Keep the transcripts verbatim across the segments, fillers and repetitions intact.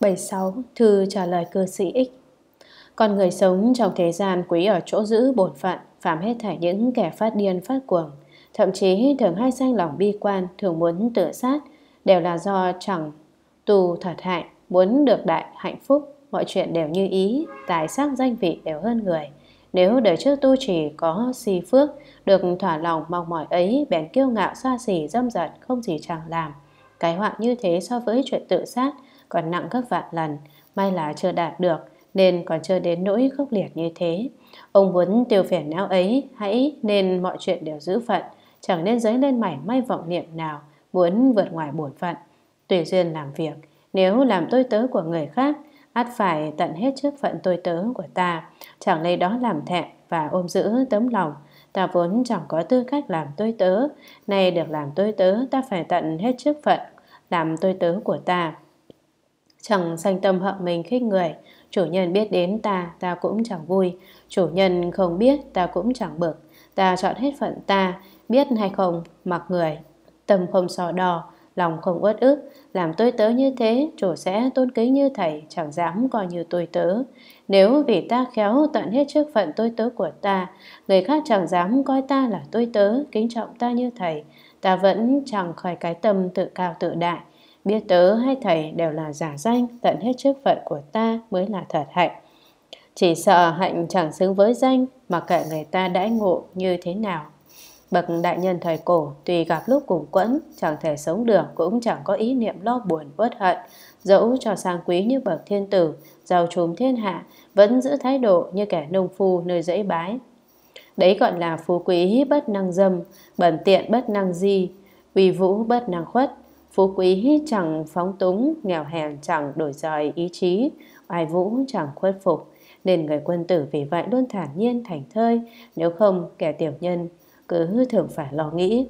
bảy mươi sáu. Thư trả lời cư sĩ X. Con người sống trong thế gian quý ở chỗ giữ bổn phận, phạm hết thảy những kẻ phát điên phát cuồng, thậm chí thường hay sanh lòng bi quan, thường muốn tự sát, đều là do chẳng tu thật hạnh, muốn được đại hạnh phúc, mọi chuyện đều như ý, tài sắc danh vị đều hơn người. Nếu đời trước tu trì có si phước, được thỏa lòng mong mỏi ấy, bèn kiêu ngạo xa xỉ dâm dật, không gì chẳng làm. Cái họa như thế so với chuyện tự sát còn nặng gấp vạn lần, may là chưa đạt được nên còn chưa đến nỗi khốc liệt như thế. Ông muốn tiêu phiền não ấy, hãy nên mọi chuyện đều giữ phận, chẳng nên dấy lên mảy may vọng niệm nào muốn vượt ngoài bổn phận. Tùy duyên làm việc, nếu làm tôi tớ của người khác, ắt phải tận hết trước phận tôi tớ của ta, chẳng lấy đó làm thẹn và ôm giữ tấm lòng. Ta vốn chẳng có tư cách làm tôi tớ, nay được làm tôi tớ, ta phải tận hết trước phận làm tôi tớ của ta. Chẳng sanh tâm hận mình khích người, chủ nhân biết đến ta, ta cũng chẳng vui, chủ nhân không biết, ta cũng chẳng bực. Ta chọn hết phận ta, biết hay không mặc người, tâm không so đo, lòng không uất ức. Làm tôi tớ như thế, chủ sẽ tôn kính như thầy, chẳng dám coi như tôi tớ. Nếu vì ta khéo tận hết trước phận tôi tớ của ta, người khác chẳng dám coi ta là tôi tớ, kính trọng ta như thầy, ta vẫn chẳng khỏi cái tâm tự cao tự đại. Biết tớ hay thầy đều là giả danh, tận hết trước phận của ta mới là thật hạnh. Chỉ sợ hạnh chẳng xứng với danh, mà kệ người ta đãi ngộ như thế nào. Bậc đại nhân thời cổ tùy gặp lúc cùng quẫn, chẳng thể sống được, cũng chẳng có ý niệm lo buồn uất hận, dẫu cho sang quý như bậc thiên tử, giàu trùm thiên hạ, vẫn giữ thái độ như kẻ nông phu nơi dãy bái. Đấy gọi là phú quý bất năng dâm, bẩn tiện bất năng di, uy vũ bất năng khuất. Phú quý chẳng phóng túng, nghèo hèn chẳng đổi dời ý chí, oai vũ chẳng khuất phục. Nên người quân tử vì vậy luôn thản nhiên thảnh thơi, nếu không kẻ tiểu nhân cứ thường phải lo nghĩ.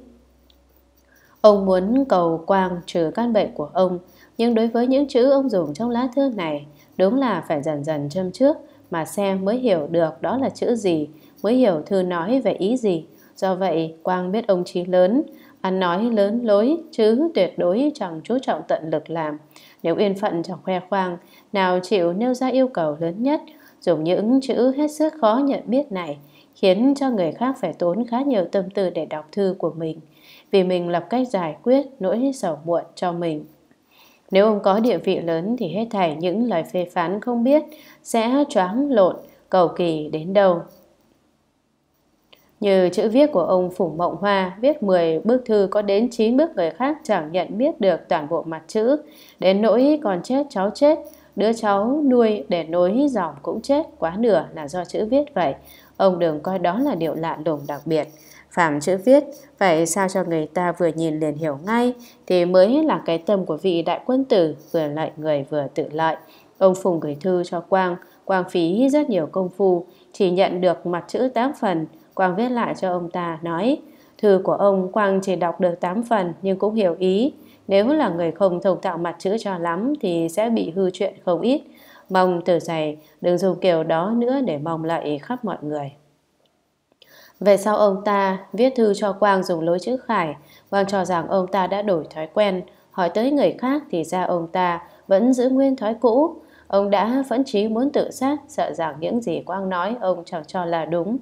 Ông muốn cầu quang trừ căn bệnh của ông, nhưng đối với những chữ ông dùng trong lá thư này, đúng là phải dần dần châm trước mà xem mới hiểu được đó là chữ gì, mới hiểu thư nói về ý gì. Do vậy, Quang biết ông chí lớn, ăn nói lớn lối, chứ tuyệt đối chẳng chú trọng tận lực làm. Nếu yên phận chẳng khoe khoang, nào chịu nêu ra yêu cầu lớn nhất, dùng những chữ hết sức khó nhận biết này, khiến cho người khác phải tốn khá nhiều tâm tư để đọc thư của mình, vì mình lập cách giải quyết nỗi sầu muộn cho mình. Nếu ông có địa vị lớn thì hết thảy những lời phê phán không biết sẽ choáng lộn, cầu kỳ đến đâu. Như chữ viết của ông Phùng Mộng Hoa, viết mười bức thư có đến chín bức người khác chẳng nhận biết được toàn bộ mặt chữ, đến nỗi còn chết cháu chết, đứa cháu nuôi để nối dòng cũng chết quá nửa là do chữ viết vậy. Ông đừng coi đó là điều lạ lùng đặc biệt. Phàm chữ viết, vậy sao cho người ta vừa nhìn liền hiểu ngay, thì mới là cái tâm của vị đại quân tử, vừa lợi người vừa tự lợi. Ông Phùng gửi thư cho Quang, Quang phí rất nhiều công phu, chỉ nhận được mặt chữ tám phần. Quang viết lại cho ông ta nói, thư của ông Quang chỉ đọc được tám phần nhưng cũng hiểu ý. Nếu là người không thông thạo mặt chữ cho lắm thì sẽ bị hư chuyện không ít. Mong từ giày đừng dùng kiểu đó nữa để mong lợi khắp mọi người. Về sau ông ta viết thư cho Quang dùng lối chữ khải. Quang cho rằng ông ta đã đổi thói quen, hỏi tới người khác thì ra ông ta vẫn giữ nguyên thói cũ. Ông đã phẫn chí muốn tự sát, sợ rằng những gì Quang nói ông chẳng cho là đúng.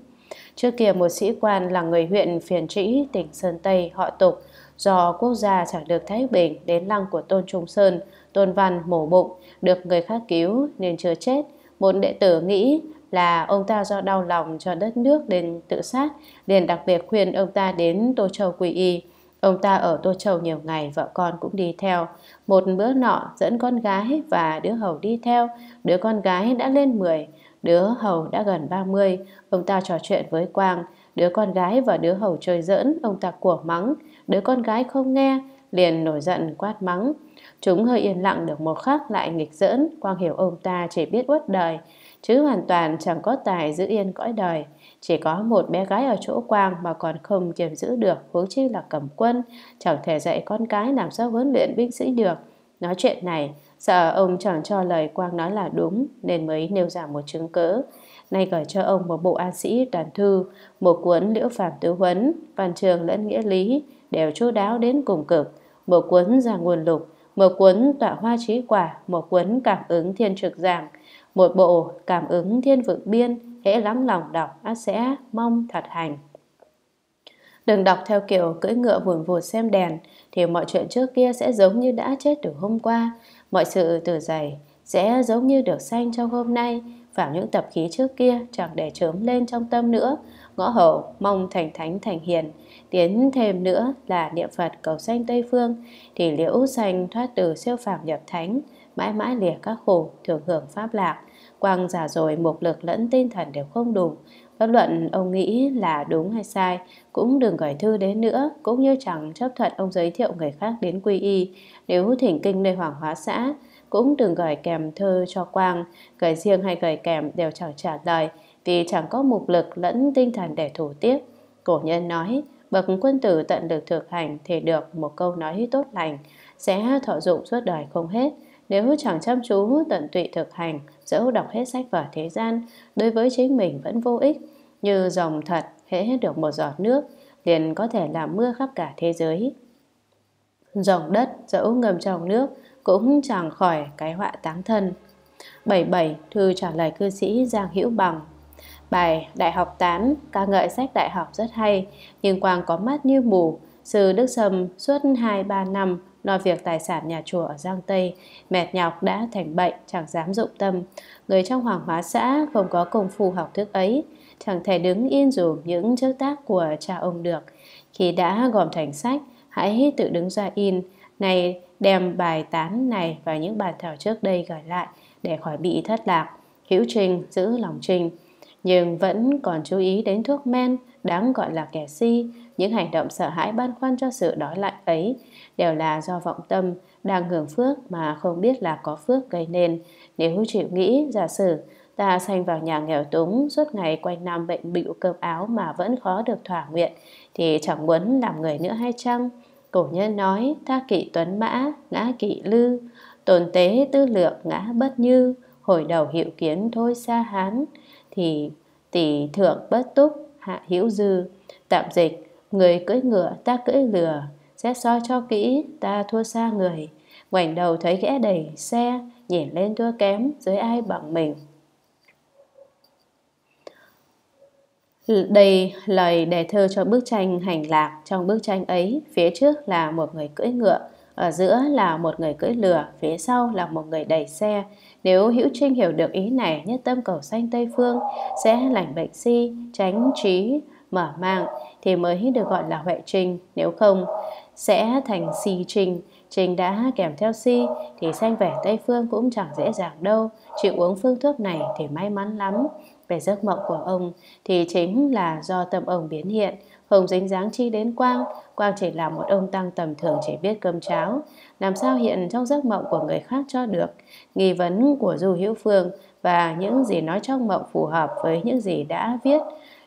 Trước kia một sĩ quan là người huyện Phiền Trĩ, tỉnh Sơn Tây, họ Tục, do quốc gia chẳng được thái bình, đến lăng của Tôn Trung Sơn, Tôn Văn mổ bụng, được người khác cứu nên chưa chết. Một đệ tử nghĩ là ông ta do đau lòng cho đất nước nên tự sát, liền đặc biệt khuyên ông ta đến Tô Châu quy y. Ông ta ở Tô Châu nhiều ngày, vợ con cũng đi theo. Một bữa nọ dẫn con gái và đứa hầu đi theo, đứa con gái đã lên mười, đứa hầu đã gần ba mươi. Ông ta trò chuyện với Quang, đứa con gái và đứa hầu chơi giỡn, ông ta của mắng. Đứa con gái không nghe, liền nổi giận quát mắng. Chúng hơi yên lặng được một khắc lại nghịch giỡn. Quang hiểu ông ta chỉ biết uất đời, chứ hoàn toàn chẳng có tài giữ yên cõi đời. Chỉ có một bé gái ở chỗ Quang mà còn không kiềm giữ được, huống chi là cầm quân, chẳng thể dạy con cái làm sao huấn luyện binh sĩ được. Nói chuyện này, sợ ông chẳng cho lời Quang nói là đúng, nên mới nêu ra một chứng cớ. Nay gửi cho ông một bộ an sĩ toàn thư, một cuốn Liễu Phàm Tứ Huấn, văn trường lẫn nghĩa lý đều chu đáo đến cùng cực, một cuốn Giảng Nguồn Lục, một cuốn Tọa Hoa Trí Quả, một cuốn Cảm Ứng Thiên Trực Giảng, một bộ Cảm Ứng Thiên Vượng Biên. Hễ lắng lòng đọc, ắt sẽ mong thật hành. Đừng đọc theo kiểu cưỡi ngựa vùn vụt xem đèn, thì mọi chuyện trước kia sẽ giống như đã chết từ hôm qua, mọi sự từ dày sẽ giống như được sanh trong hôm nay, vào những tập khí trước kia chẳng để chớm lên trong tâm nữa. Ngõ hậu mong thành thánh thành hiền, tiến thêm nữa là niệm Phật cầu sanh Tây Phương, thì liễu sanh thoát từ siêu phàm nhập thánh, mãi mãi lìa các khổ, thường hưởng pháp lạc. Quang già rồi mục lực lẫn tinh thần đều không đủ, bất luận ông nghĩ là đúng hay sai cũng đừng gửi thư đến nữa, cũng như chẳng chấp thuận ông giới thiệu người khác đến quy y. Nếu thỉnh kinh nơi Hoàng Hóa Xã cũng đừng gửi kèm thơ cho Quang, gửi riêng hay gửi kèm đều chẳng trả lời, vì chẳng có mục lực lẫn tinh thần để thủ tiếp. Cổ nhân nói, bậc quân tử tận lực thực hành thì được một câu nói tốt lành, sẽ thọ dụng suốt đời không hết. Nếu chẳng chăm chú tận tụy thực hành, dẫu đọc hết sách vở thế gian, đối với chính mình vẫn vô ích. Như dòng thật, hễ được một giọt nước, liền có thể làm mưa khắp cả thế giới. Dòng đất, dẫu ngầm trong nước, cũng chẳng khỏi cái họa táng thân. bảy mươi bảy. Thư trả lời cư sĩ Giang Hữu Bằng. Bài Đại học tán ca ngợi sách đại học rất hay, nhưng Quang có mắt như mù. Sư Đức Sâm suốt hai ba năm lo việc tài sản nhà chùa ở Giang Tây, mệt nhọc đã thành bệnh, chẳng dám dụng tâm. Người trong Hoàng Hóa Xã không có công phu học thức ấy, chẳng thể đứng yên dùm những chức tác của cha ông được. Khi đã gom thành sách, hãy tự đứng ra in. Này đem bài tán này và những bàn thảo trước đây gửi lại, để khỏi bị thất lạc. Hữu trình giữ lòng trình, nhưng vẫn còn chú ý đến thuốc men, đáng gọi là kẻ si. Những hành động sợ hãi băn khoăn cho sự đói lạnh ấy đều là do vọng tâm đang hưởng phước mà không biết là có phước gây nên. Nếu chịu nghĩ, giả sử ta sanh vào nhà nghèo túng, suốt ngày quanh năm bệnh bịu cơm áo mà vẫn khó được thỏa nguyện, thì chẳng muốn làm người nữa hay chăng? Cổ nhân nói, tha kỵ tuấn mã, ngã kỵ lư, tồn tế tư lượng ngã bất như, hồi đầu hiệu kiến thôi xa hán, thì tỷ thượng bất túc, hạ hữu dư. Tạm dịch, người cưỡi ngựa ta cưỡi lừa, xét soi cho kỹ ta thua xa người, ngoảnh đầu thấy ghẽ đầy xe, nhìn lên thua kém dưới ai bằng mình. Đây lời đề thơ cho bức tranh Hành Lạc. Trong bức tranh ấy, phía trước là một người cưỡi ngựa, ở giữa là một người cưỡi lừa, phía sau là một người đẩy xe. Nếu hữu trinh hiểu được ý này, nhất tâm cầu sanh Tây Phương, sẽ lành bệnh si, tránh trí mở mang, thì mới được gọi là huệ trinh. Nếu không, sẽ thành si trinh. Trinh đã kèm theo si, thì sanh về Tây Phương cũng chẳng dễ dàng đâu. Chịu uống phương thuốc này thì may mắn lắm. Về giấc mộng của ông thì chính là do tâm ông biến hiện, không dính dáng chi đến Quang. Quang chỉ là một ông tăng tầm thường chỉ biết cơm cháo, làm sao hiện trong giấc mộng của người khác cho được. Nghi vấn của Du Hữu Phương và những gì nói trong mộng phù hợp với những gì đã viết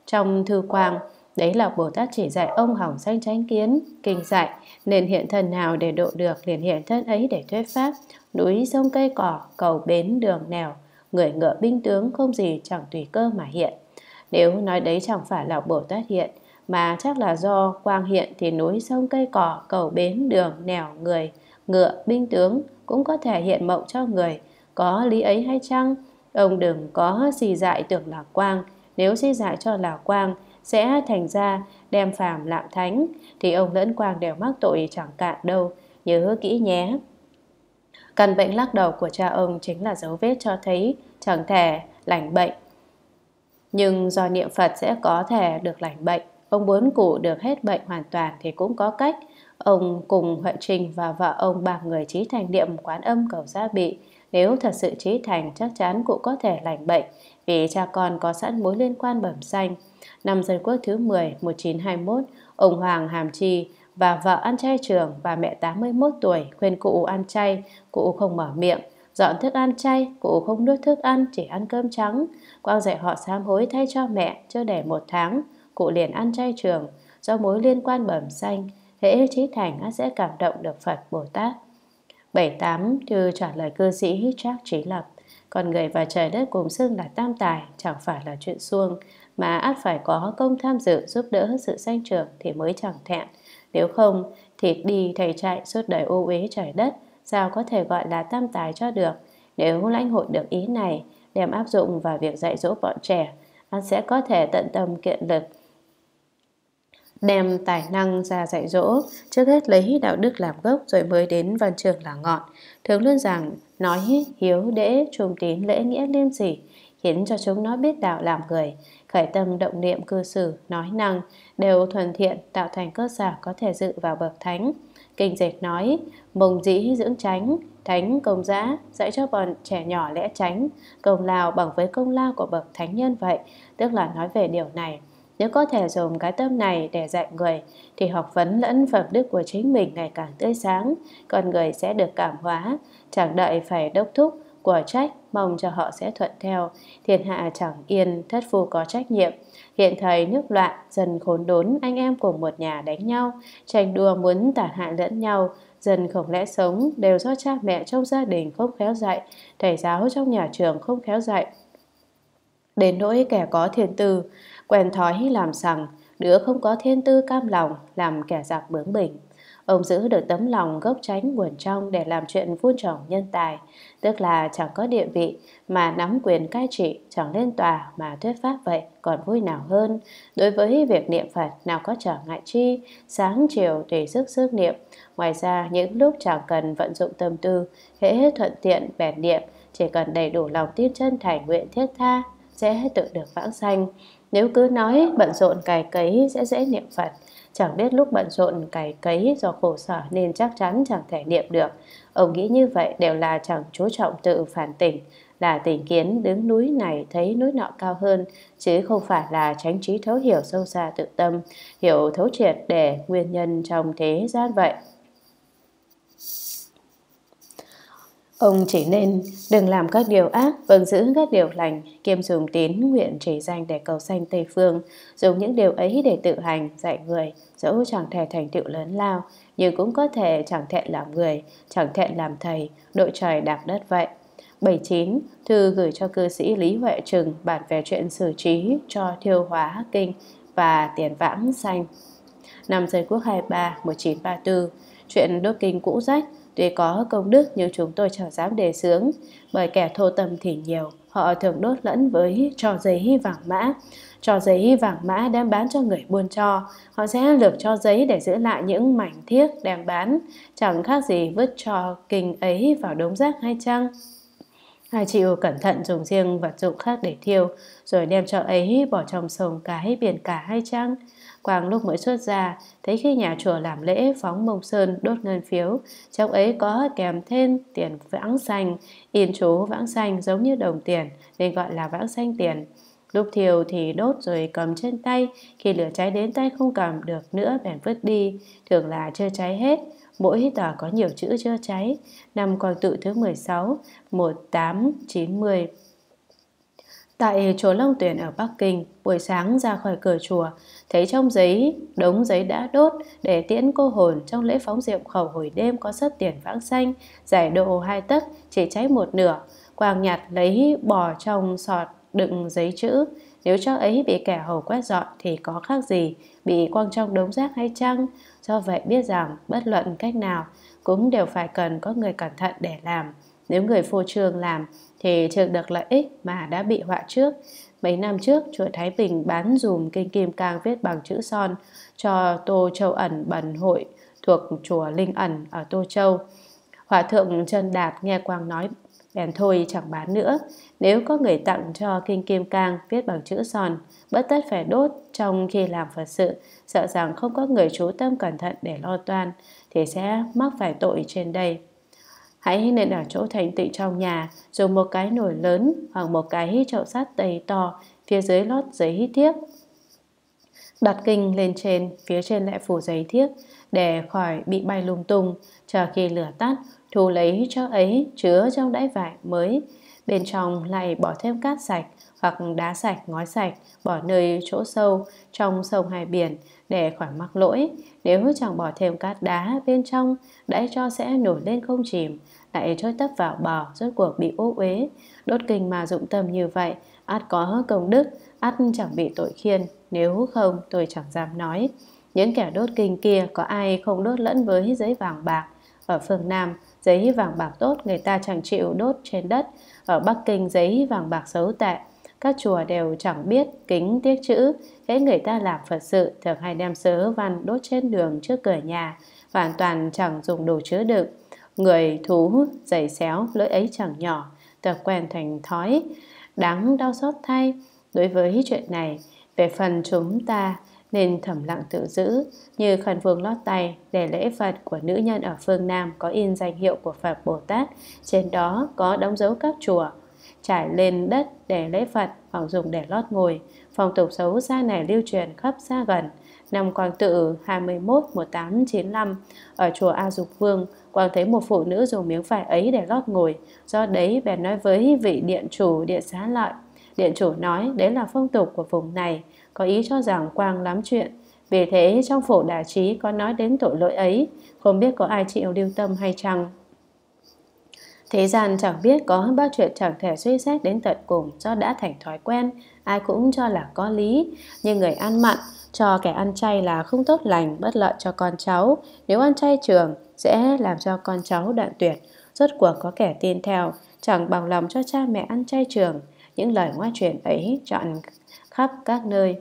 trong thư Quang. Đấy là Bồ Tát chỉ dạy ông hỏng sanh chánh kiến. Kinh dạy nên hiện thân nào để độ được, liền hiện thân ấy để thuyết pháp. Núi sông cây cỏ, cầu bến đường nẻo, người ngựa binh tướng không gì chẳng tùy cơ mà hiện. Nếu nói đấy chẳng phải là Bồ Tát hiện, mà chắc là do Quang hiện, thì núi sông cây cỏ, cầu bến đường nẻo, người ngựa binh tướng cũng có thể hiện mộng cho người. Có lý ấy hay chăng? Ông đừng có si dại tưởng là Quang. Nếu si dại cho là Quang sẽ thành ra đem phàm lạm thánh, thì ông lẫn Quang đều mắc tội chẳng cạn đâu. Nhớ kỹ nhé. Căn bệnh lắc đầu của cha ông chính là dấu vết cho thấy chẳng thể lành bệnh, nhưng do niệm Phật sẽ có thể được lành bệnh. Ông bốn cụ được hết bệnh hoàn toàn thì cũng có cách. Ông cùng Huệ Trình và vợ ông ba người trí thành niệm Quán Âm Cầu Gia Bị. Nếu thật sự trí thành, chắc chắn cụ có thể lành bệnh, vì cha con có sẵn mối liên quan bẩm sanh. Năm Dân Quốc thứ mười, một nghìn chín trăm hai mươi mốt, ông Hoàng Hàm Chi và vợ ăn chay trường, bà mẹ tám mươi mốt tuổi khuyên cụ ăn chay, cụ không mở miệng. Dọn thức ăn chay, cụ không nuốt thức ăn, chỉ ăn cơm trắng. Quang dạy họ sám hối thay cho mẹ, chưa để một tháng cụ liền ăn chay trường. Do mối liên quan bẩm sanh, hễ trí thành sẽ cảm động được Phật Bồ Tát. bảy mươi tám. Thư trả lời cư sĩ Trác Trí Lập. Con người và trời đất cùng xưng là tam tài chẳng phải là chuyện suông, mà ắt phải có công tham dự giúp đỡ sự sanh trưởng thì mới chẳng thẹn. Nếu không, thịt đi thầy chạy, suốt đời ô uế trời đất, sao có thể gọi là tam tài cho được. Nếu lãnh hội được ý này, đem áp dụng vào việc dạy dỗ bọn trẻ, hắn sẽ có thể tận tâm kiện lực, đem tài năng ra dạy dỗ, trước hết lấy đạo đức làm gốc rồi mới đến văn trường là ngọn. Thường luôn rằng nói hiếu đễ, trung tín, lễ nghĩa, liêm sỉ, khiến cho chúng nó biết đạo làm người, khởi tâm động niệm, cư xử, nói năng đều thuần thiện, tạo thành cơ sở có thể dự vào bậc thánh. Kinh dịch nói, mồng dĩ dưỡng chánh, thánh công giã, dạy cho bọn trẻ nhỏ lẽ chánh, công lao bằng với công lao của bậc thánh nhân vậy, tức là nói về điều này. Nếu có thể dùng cái tâm này để dạy người, thì học vấn lẫn phẩm đức của chính mình ngày càng tươi sáng, con người sẽ được cảm hóa, chẳng đợi phải đốc thúc, của trách, mong cho họ sẽ thuận theo. Thiên hạ chẳng yên, thất phu có trách nhiệm. Hiện thời nước loạn, dân khốn đốn, anh em của một nhà đánh nhau, tranh đua muốn tàn hại lẫn nhau, dân không lẽ sống, đều do cha mẹ trong gia đình không khéo dạy, thầy giáo trong nhà trường không khéo dạy. Đến nỗi kẻ có thiên tư, quen thói làm sằng, đứa không có thiên tư cam lòng, làm kẻ giặc bướng bỉnh. Ông giữ được tấm lòng gốc tránh nguồn trong để làm chuyện vun trồng nhân tài, tức là chẳng có địa vị mà nắm quyền cai trị, chẳng lên tòa mà thuyết pháp vậy, còn vui nào hơn. Đối với việc niệm Phật nào có trở ngại chi, sáng chiều tùy sức sức niệm. Ngoài ra những lúc chẳng cần vận dụng tâm tư, hễ thuận tiện bèn niệm, chỉ cần đầy đủ lòng tin chân thành nguyện thiết tha, sẽ tự được vãng sanh. Nếu cứ nói bận rộn cày cấy sẽ dễ niệm Phật, chẳng biết lúc bận rộn cày cấy do khổ sở nên chắc chắn chẳng thể niệm được. Ông nghĩ như vậy đều là chẳng chú trọng tự phản tỉnh, là tỉnh kiến đứng núi này thấy núi nọ cao hơn, chứ không phải là chánh trí thấu hiểu sâu xa tự tâm, hiểu thấu triệt để nguyên nhân trong thế gian vậy. Ông chỉ nên đừng làm các điều ác, vâng giữ các điều lành, kiêm dùng tín nguyện chỉ danh để cầu sanh Tây Phương, dùng những điều ấy để tự hành, dạy người, dẫu chẳng thể thành tựu lớn lao, nhưng cũng có thể chẳng thẹn làm người, chẳng thẹn làm thầy, đội trời đạp đất vậy. bảy mươi chín. Thư gửi cho cư sĩ Lý Huệ Trừng bản về chuyện xử trí cho Thiêu Hóa Kinh và Tiền Vãng Sanh. Năm Dân Quốc hai mươi ba, một nghìn chín trăm ba mươi tư, chuyện đốt kinh cũ rách, tuy có công đức nhưng chúng tôi chẳng dám đề xướng, bởi kẻ thô tâm thì nhiều, họ thường đốt lẫn với trò giấy vàng mã. Trò giấy vàng mã đem bán cho người buôn cho, họ sẽ lược cho giấy để giữ lại những mảnh thiếc đem bán, chẳng khác gì vứt trò kinh ấy vào đống rác hay chăng. Hai chịu cẩn thận dùng riêng vật dụng khác để thiêu, rồi đem trò ấy bỏ trong sông cái biển cả hay chăng. Quang lúc mới xuất ra, thấy khi nhà chùa làm lễ phóng mông sơn đốt ngân phiếu, trong ấy có kèm thêm tiền vãng sanh, in chú vãng sanh giống như đồng tiền nên gọi là vãng sanh tiền. Lúc thiêu thì đốt rồi cầm trên tay, khi lửa cháy đến tay không cầm được nữa bèn vứt đi, thường là chưa cháy hết. Mỗi tờ có nhiều chữ chưa cháy. Năm Quang Tự thứ mười sáu, một nghìn tám trăm chín mươi. Tại chùa Long Tuyền ở Bắc Kinh, buổi sáng ra khỏi cửa chùa, thấy trong giấy, đống giấy đã đốt để tiễn cô hồn trong lễ phóng diệm khẩu hồi đêm có sắp tiền vãng sanh, giải độ hai tấc, chỉ cháy một nửa. Quang nhặt lấy bò trong sọt đựng giấy chữ. Nếu cho ấy bị kẻ hầu quét dọn thì có khác gì bị quăng trong đống rác hay chăng? Do vậy biết rằng bất luận cách nào cũng đều phải cần có người cẩn thận để làm. Nếu người phô trương làm thì trượt được lợi ích mà đã bị họa trước. Mấy năm trước, chùa Thái Bình bán dùm kinh Kim Cang viết bằng chữ son cho Tô Châu Ẩn Bần Hội thuộc chùa Linh Ẩn ở Tô Châu. Hòa thượng Trần Đạt nghe Quang nói bèn thôi chẳng bán nữa. Nếu có người tặng cho kinh Kim Cang viết bằng chữ son, bất tất phải đốt trong khi làm Phật sự, sợ rằng không có người chú tâm cẩn thận để lo toan thì sẽ mắc phải tội trên đây. Hãy nên ở chỗ thành tựu trong nhà, dùng một cái nồi lớn hoặc một cái chậu sắt đầy to, phía dưới lót giấy thiếc, đặt kinh lên trên, phía trên lại phủ giấy thiếc để khỏi bị bay lung tung. Chờ khi lửa tắt, thu lấy cho ấy chứa trong đáy vải mới, bên trong lại bỏ thêm cát sạch hoặc đá sạch, ngói sạch, bỏ nơi chỗ sâu trong sông hay biển để khỏi mắc lỗi. Nếu chẳng bỏ thêm cát đá bên trong, đãi cho sẽ nổi lên không chìm, lại trôi tấp vào bò, rốt cuộc bị ô uế. Đốt kinh mà dụng tâm như vậy, ắt có công đức, ắt chẳng bị tội khiên, nếu không tôi chẳng dám nói. Những kẻ đốt kinh kia có ai không đốt lẫn với giấy vàng bạc, Ở phương Nam, giấy vàng bạc tốt người ta chẳng chịu đốt trên đất. Ở Bắc Kinh, giấy vàng bạc xấu tệ. Các chùa đều chẳng biết kính tiếc chữ. Hễ người ta làm Phật sự, thường hay đem sớ văn đốt trên đường trước cửa nhà, hoàn toàn chẳng dùng đồ chứa đựng. Người thú giày xéo, lỗi ấy chẳng nhỏ, tập quen thành thói, đáng đau xót thay. Đối với chuyện này, về phần chúng ta nên thầm lặng tự giữ. Như khăn vương lót tay, để lễ Phật của nữ nhân ở phương Nam có in danh hiệu của Phật Bồ Tát, trên đó có đóng dấu các chùa. Trải lên đất để lễ Phật hoặc dùng để lót ngồi. Phong tục xấu xa này lưu truyền khắp xa gần. Năm Quang Tự hai mươi mốt một nghìn tám trăm chín mươi lăm, ở chùa A Dục Vương, Quang thấy một phụ nữ dùng miếng vải ấy để lót ngồi. Do đấy bèn nói với vị điện chủ điện xá lợi. Điện chủ nói đấy là phong tục của vùng này, có ý cho rằng Quang lắm chuyện. Vì thế trong Phổ Đà Trí có nói đến tội lỗi ấy, không biết có ai chịu lưu tâm hay chăng. Thế gian chẳng biết có bao chuyện chẳng thể suy xét đến tận cùng, do đã thành thói quen, ai cũng cho là có lý. Nhưng người ăn mặn cho kẻ ăn chay là không tốt lành, bất lợi cho con cháu. Nếu ăn chay trường sẽ làm cho con cháu đoạn tuyệt. Rốt cuộc có kẻ tin theo, chẳng bằng lòng cho cha mẹ ăn chay trường. Những lời ngoa truyền ấy chọn khắp các nơi.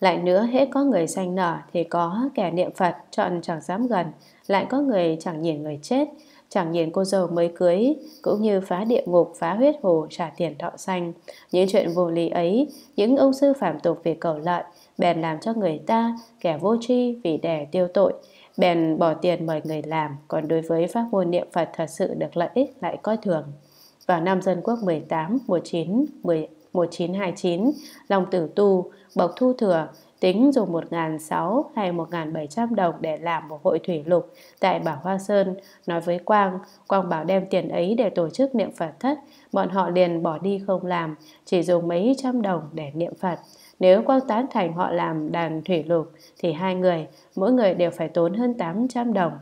Lại nữa, hễ có người sanh nở thì có kẻ niệm Phật chọn chẳng dám gần, lại có người chẳng nhìn người chết, chẳng nhìn cô dâu mới cưới, cũng như phá địa ngục, phá huyết hồ, trả tiền thọ sanh. Những chuyện vô lý ấy, những ông sư phạm tục vì cầu lợi, bèn làm cho người ta, kẻ vô tri vì để tiêu tội, bèn bỏ tiền mời người làm, còn đối với pháp môn niệm Phật thật sự được lợi ích lại coi thường. Vào năm Dân Quốc mười tám, mười chín, mười chín hai chín, Long Tử Tu, bậc Thu Thừa, tính dùng một nghìn sáu trăm hay một nghìn bảy trăm đồng để làm một hội thủy lục tại Bảo Hoa Sơn, nói với Quang. Quang bảo đem tiền ấy để tổ chức niệm Phật thất, bọn họ liền bỏ đi không làm, chỉ dùng mấy trăm đồng để niệm Phật. Nếu Quang tán thành họ làm đàn thủy lục, thì hai người, mỗi người đều phải tốn hơn tám trăm đồng.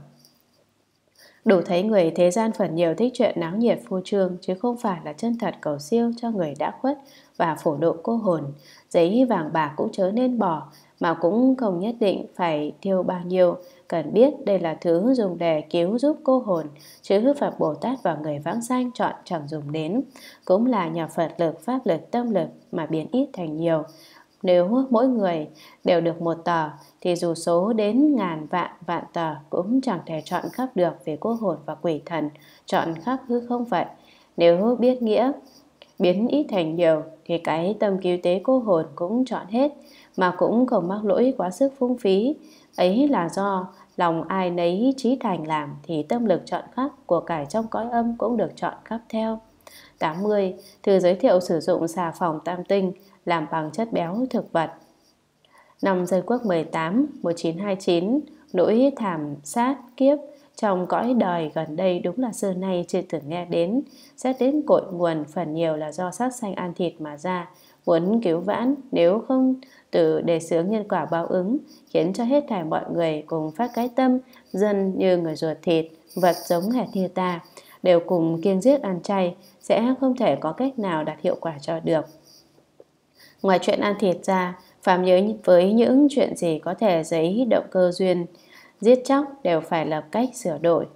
Đủ thấy người thế gian phần nhiều thích chuyện náo nhiệt phô trương, chứ không phải là chân thật cầu siêu cho người đã khuất và phổ độ cô hồn. Giấy vàng bạc cũng chớ nên bỏ, mà cũng không nhất định phải thiêu bao nhiêu. Cần biết đây là thứ dùng để cứu giúp cô hồn, chứ Phật Bồ Tát và người vãng sanh chọn chẳng dùng đến. Cũng là nhờ Phật lực, pháp lực, tâm lực mà biến ít thành nhiều. Nếu mỗi người đều được một tờ, thì dù số đến ngàn vạn vạn tờ cũng chẳng thể chọn khắp được, về cô hồn và quỷ thần chọn khắp hư không vậy. Nếu biết nghĩa biến ít thành nhiều, thì cái tâm cứu tế cô hồn cũng chọn hết, mà cũng không mắc lỗi quá sức phung phí. Ấy là do lòng ai nấy trí thành làm, thì tâm lực chọn khắp, của cải trong cõi âm cũng được chọn khắp theo. tám mươi. Thư giới thiệu sử dụng xà phòng tam tinh làm bằng chất béo thực vật. Năm Dân Quốc mười tám, mười chín hai chín, nỗi thảm sát kiếp trong cõi đời gần đây đúng là xưa nay chưa từng nghe đến. Xét đến cội nguồn, phần nhiều là do sát sanh ăn thịt mà ra. Muốn cứu vãn, nếu không tự đề xướng nhân quả báo ứng, khiến cho hết thảy mọi người cùng phát cái tâm, dân như người ruột thịt, vật giống hệt như ta, đều cùng kiêng giết ăn chay, sẽ không thể có cách nào đạt hiệu quả cho được. Ngoài chuyện ăn thịt ra, phàm nhớ với những chuyện gì có thể giấy động cơ duyên giết chóc đều phải lập cách sửa đổi.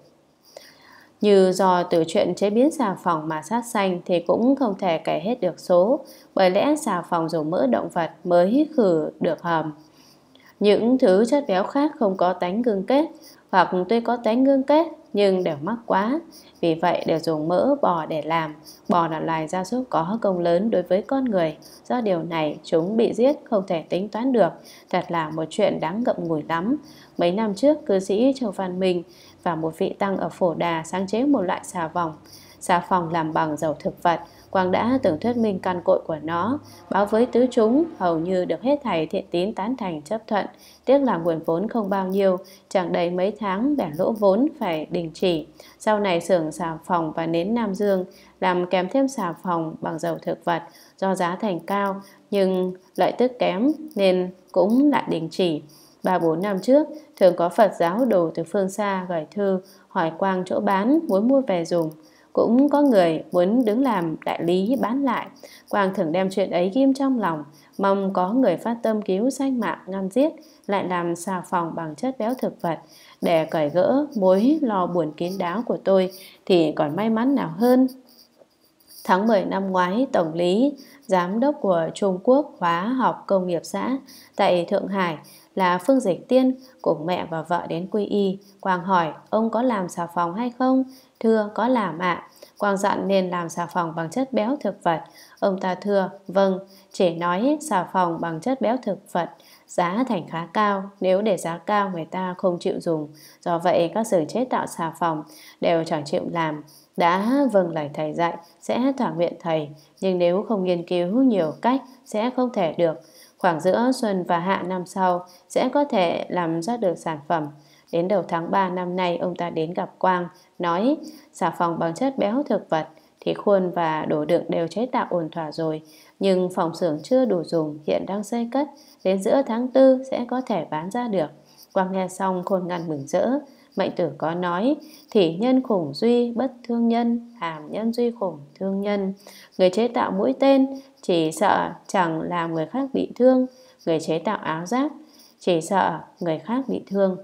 Như do từ chuyện chế biến xà phòng mà sát sanh thì cũng không thể kể hết được số, bởi lẽ xà phòng dùng mỡ động vật mới khử được hầm. Những thứ chất béo khác không có tánh gương kết, hoặc tuy có tánh gương kết nhưng đều mắc quá, vì vậy đều dùng mỡ bò để làm. Bò là loài gia súc có công lớn đối với con người, do điều này chúng bị giết không thể tính toán được, thật là một chuyện đáng ngậm ngùi lắm. Mấy năm trước, cư sĩ Châu Văn Minh và một vị tăng ở Phổ Đà sáng chế một loại xà phòng, xà phòng làm bằng dầu thực vật. Quang đã từng thuyết minh căn cội của nó, báo với tứ chúng, hầu như được hết thảy thiện tín tán thành chấp thuận. Tiếc là nguồn vốn không bao nhiêu, chẳng đầy mấy tháng bèn lỗ vốn phải đình chỉ. Sau này xưởng xà phòng và nến Nam Dương làm kèm thêm xà phòng bằng dầu thực vật, do giá thành cao nhưng lợi tức kém nên cũng lại đình chỉ. Ba bốn năm trước, thường có Phật giáo đồ từ phương xa gửi thư hỏi Quang chỗ bán muốn mua về dùng. Cũng có người muốn đứng làm đại lý bán lại. Quang thường đem chuyện ấy ghim trong lòng, mong có người phát tâm cứu sanh mạng ngăn giết, lại làm xà phòng bằng chất béo thực vật để cởi gỡ mối lo buồn kín đáo của tôi thì còn may mắn nào hơn. Tháng mười năm ngoái, Tổng lý, Giám đốc của Trung Quốc Hóa học Công nghiệp xã tại Thượng Hải là Phương Dịch Tiên cùng mẹ và vợ đến quy y. Quang hỏi, ông có làm xà phòng hay không? Thưa, có làm ạ. Quang dặn nên làm xà phòng bằng chất béo thực vật. Ông ta thưa, vâng, chỉ nói xà phòng bằng chất béo thực vật giá thành khá cao, nếu để giá cao người ta không chịu dùng. Do vậy các xưởng chế tạo xà phòng đều chẳng chịu làm. Đã vâng lời thầy dạy sẽ thỏa nguyện thầy, nhưng nếu không nghiên cứu nhiều cách sẽ không thể được. Khoảng giữa xuân và hạ năm sau sẽ có thể làm ra được sản phẩm. Đến đầu tháng ba năm nay, ông ta đến gặp Quang, nói xà phòng bằng chất béo thực vật thì khuôn và đồ đựng đều chế tạo ổn thỏa rồi, nhưng phòng xưởng chưa đủ dùng, hiện đang xây cất, đến giữa tháng tư sẽ có thể bán ra được. Quang nghe xong khôn ngoan mừng rỡ. Mệnh tử có nói, thì nhân khủng duy bất thương nhân, hàm nhân duy khủng thương nhân. Người chế tạo mũi tên chỉ sợ chẳng làm người khác bị thương, người chế tạo áo giáp chỉ sợ người khác bị thương.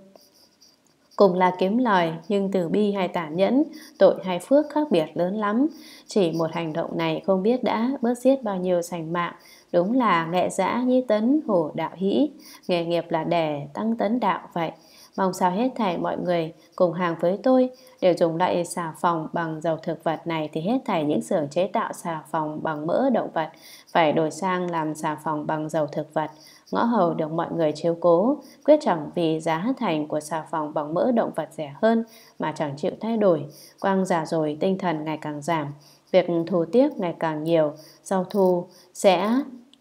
Cùng là kiếm lời, nhưng từ bi hay tàn nhẫn, tội hay phước khác biệt lớn lắm. Chỉ một hành động này không biết đã bớt giết bao nhiêu sành mạng. Đúng là nghệ dã nhi tấn hổ đạo hĩ, nghề nghiệp là để tăng tấn đạo vậy. Mong sao hết thảy mọi người cùng hàng với tôi đều dùng loại xà phòng bằng dầu thực vật này, thì hết thảy những xưởng chế tạo xà phòng bằng mỡ động vật phải đổi sang làm xà phòng bằng dầu thực vật. Ngõ hầu được mọi người chiếu cố, quyết chẳng vì giá thành của xà phòng bằng mỡ động vật rẻ hơn mà chẳng chịu thay đổi. Quang già rồi, tinh thần ngày càng giảm, việc thù tiếc ngày càng nhiều, sau thu sẽ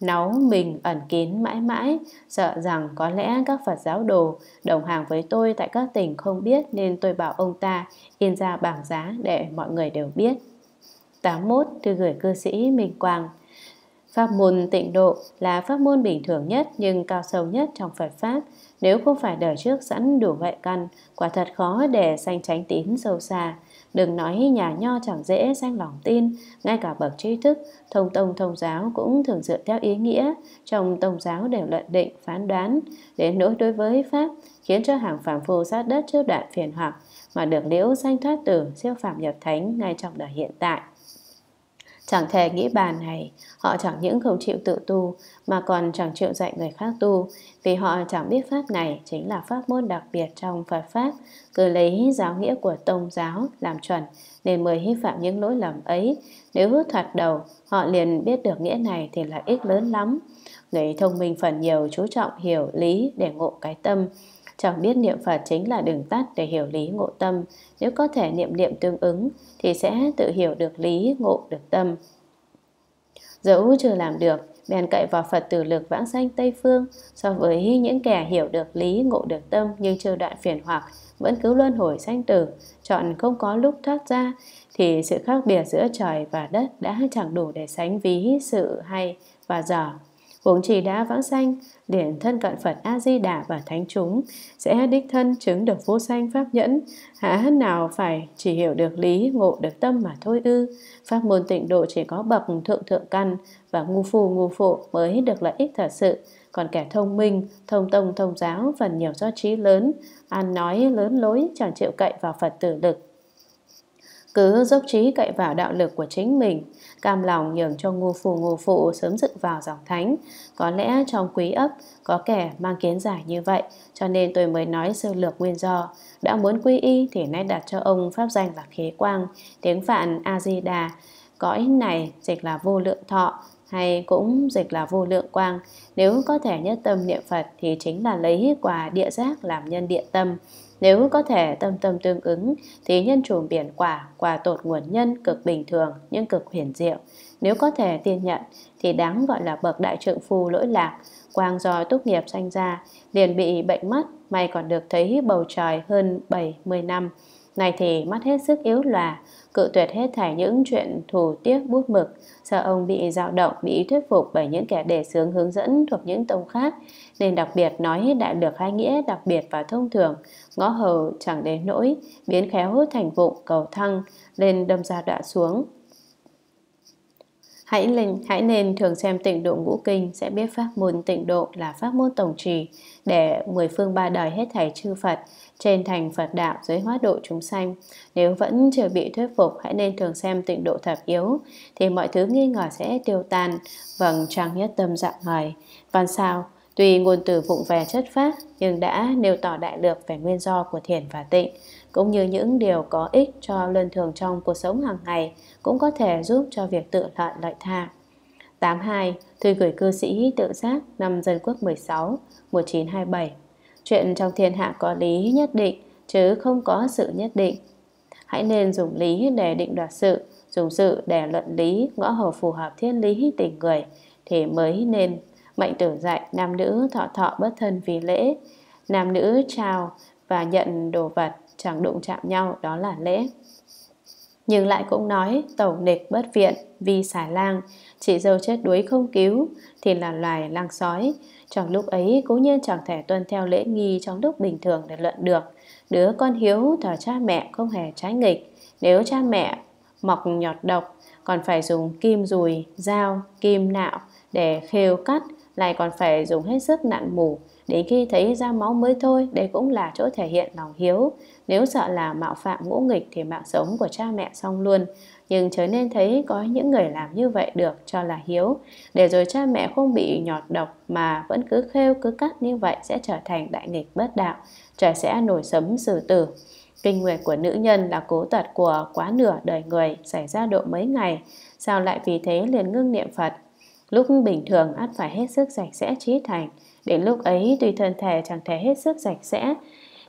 náu mình ẩn kín mãi mãi. Sợ rằng có lẽ các Phật giáo đồ đồng hàng với tôi tại các tỉnh không biết, nên tôi bảo ông ta in ra bảng giá để mọi người đều biết. Tám mốt. Thư gửi cư sĩ Minh Quang. Pháp môn tịnh độ là pháp môn bình thường nhất nhưng cao sâu nhất trong Phật Pháp. Nếu không phải đời trước sẵn đủ huệ căn, quả thật khó để sanh chánh tín sâu xa. Đừng nói nhà nho chẳng dễ sanh lòng tin, ngay cả bậc trí thức, thông tông thông giáo cũng thường dựa theo ý nghĩa. Trong tông giáo đều luận định, phán đoán, đến nỗi đối với Pháp, khiến cho hàng phàm phu sát đất trước đoạn phiền hoặc, mà được liễu sanh thoát tử, siêu phàm nhập thánh ngay trong đời hiện tại. Chẳng thể nghĩ bàn này, họ chẳng những không chịu tự tu mà còn chẳng chịu dạy người khác tu, vì họ chẳng biết pháp này chính là pháp môn đặc biệt trong Phật Pháp, cứ lấy giáo nghĩa của tông giáo làm chuẩn nên mới hy phạm những lỗi lầm ấy. Nếu thoạt đầu họ liền biết được nghĩa này thì lợi ích lớn lắm. Người thông minh phần nhiều chú trọng hiểu lý để ngộ cái tâm, chẳng biết niệm Phật chính là đường tắt để hiểu lý ngộ tâm. Nếu có thể niệm niệm tương ứng thì sẽ tự hiểu được lý, ngộ được tâm. Dẫu chưa làm được, bèn cậy vào Phật từ lực vãng sanh Tây Phương. So với những kẻ hiểu được lý, ngộ được tâm nhưng chưa đoạn phiền hoặc, vẫn cứ luân hồi sanh tử, chọn không có lúc thoát ra, thì sự khác biệt giữa trời và đất đã chẳng đủ để sánh ví sự hay và dở. Huống chỉ đã vãng sanh, liền thân cận Phật A-di-đà và Thánh chúng, sẽ đích thân chứng được vô sanh pháp nhẫn. Há nào phải chỉ hiểu được lý, ngộ được tâm mà thôi ư? Pháp môn tịnh độ chỉ có bậc thượng thượng căn và ngu phu ngu phụ mới được lợi ích thật sự. Còn kẻ thông minh, thông tông thông giáo phần nhiều do trí lớn, ăn nói lớn lối, chẳng chịu cậy vào Phật tử lực, cứ dốc trí cậy vào đạo lực của chính mình, cam lòng nhường cho ngu phù ngu phụ sớm dựng vào dòng thánh. Có lẽ trong quý ấp có kẻ mang kiến giải như vậy, cho nên tôi mới nói sơ lược nguyên do. Đã muốn quy y thì nay đặt cho ông pháp danh là Khế Quang, tiếng Phạn A-di-đà, cõi này dịch là vô lượng thọ, hay cũng dịch là vô lượng quang. Nếu có thể nhất tâm niệm Phật thì chính là lấy quả địa giác làm nhân địa tâm. Nếu có thể tâm tâm tương ứng thì nhân trùm biển quả, quả tột nguồn nhân, cực bình thường nhưng cực huyền diệu. Nếu có thể tiên nhận thì đáng gọi là bậc đại trượng phu lỗi lạc. Quang do túc nghiệp sanh ra, liền bị bệnh mắt, may còn được thấy bầu trời hơn bảy mươi năm. này thì mất hết sức yếu lòa, cự tuyệt hết thảy những chuyện thù tiếc bút mực, sợ ông bị dao động, bị thuyết phục bởi những kẻ đề xướng hướng dẫn thuộc những tông khác, nên đặc biệt nói đại lược hai nghĩa đặc biệt và thông thường, ngõ hầu chẳng đến nỗi, biến khéo thành vụng cầu thăng, lên đâm ra đọa xuống. Hãy nên, hãy nên thường xem Tịnh Độ Ngũ Kinh, sẽ biết pháp môn Tịnh Độ là pháp môn tổng trì để mười phương ba đời hết thảy chư Phật, trên thành Phật đạo, dưới hóa độ chúng sanh. Nếu vẫn chưa bị thuyết phục, hãy nên thường xem Tịnh Độ Thập Yếu, thì mọi thứ nghi ngờ sẽ tiêu tan, vâng trang nhất tâm dạng ngời. Văn sao, tuy nguồn từ vụng về chất pháp, nhưng đã nêu tỏ đại lược về nguyên do của thiền và tịnh, cũng như những điều có ích cho luân thường trong cuộc sống hàng ngày, cũng có thể giúp cho việc tự lợi lợi tha. tám mươi hai. Thư gửi cư sĩ tự giác năm Dân Quốc mười sáu, một nghìn chín trăm hai mươi bảy. Chuyện trong thiên hạ có lý nhất định, chứ không có sự nhất định. Hãy nên dùng lý để định đoạt sự, dùng sự để luận lý, ngõ hầu phù hợp thiên lý tình người, thì mới nên. Mạnh tử dạy nam nữ thọ thọ bất thân vì lễ, nam nữ trao và nhận đồ vật chẳng đụng chạm nhau, đó là lễ. Nhưng lại cũng nói tẩu nịch bất viện vi xài lang, chị dâu chết đuối không cứu thì là loài lang sói. Trong lúc ấy cố nhiên chẳng thể tuân theo lễ nghi trong lúc bình thường để luận được. Đứa con hiếu thờ cha mẹ không hề trái nghịch, nếu cha mẹ mọc nhọt độc còn phải dùng kim dùi, dao, kim nạo để khêu cắt, lại còn phải dùng hết sức nặn mủ, đến khi thấy ra máu mới thôi. Đây cũng là chỗ thể hiện lòng hiếu. Nếu sợ là mạo phạm ngũ nghịch thì mạng sống của cha mẹ xong luôn. Nhưng chớ nên thấy có những người làm như vậy được cho là hiếu, để rồi cha mẹ không bị nhọt độc mà vẫn cứ khêu cứ cắt như vậy, sẽ trở thành đại nghịch bất đạo, trời sẽ nổi sấm xử tử. Kinh nguyệt của nữ nhân là cố tật của quá nửa đời người, xảy ra độ mấy ngày, sao lại vì thế liền ngưng niệm Phật. Lúc bình thường ắt phải hết sức sạch sẽ trí thành, đến lúc ấy tuy thân thể chẳng thể hết sức sạch sẽ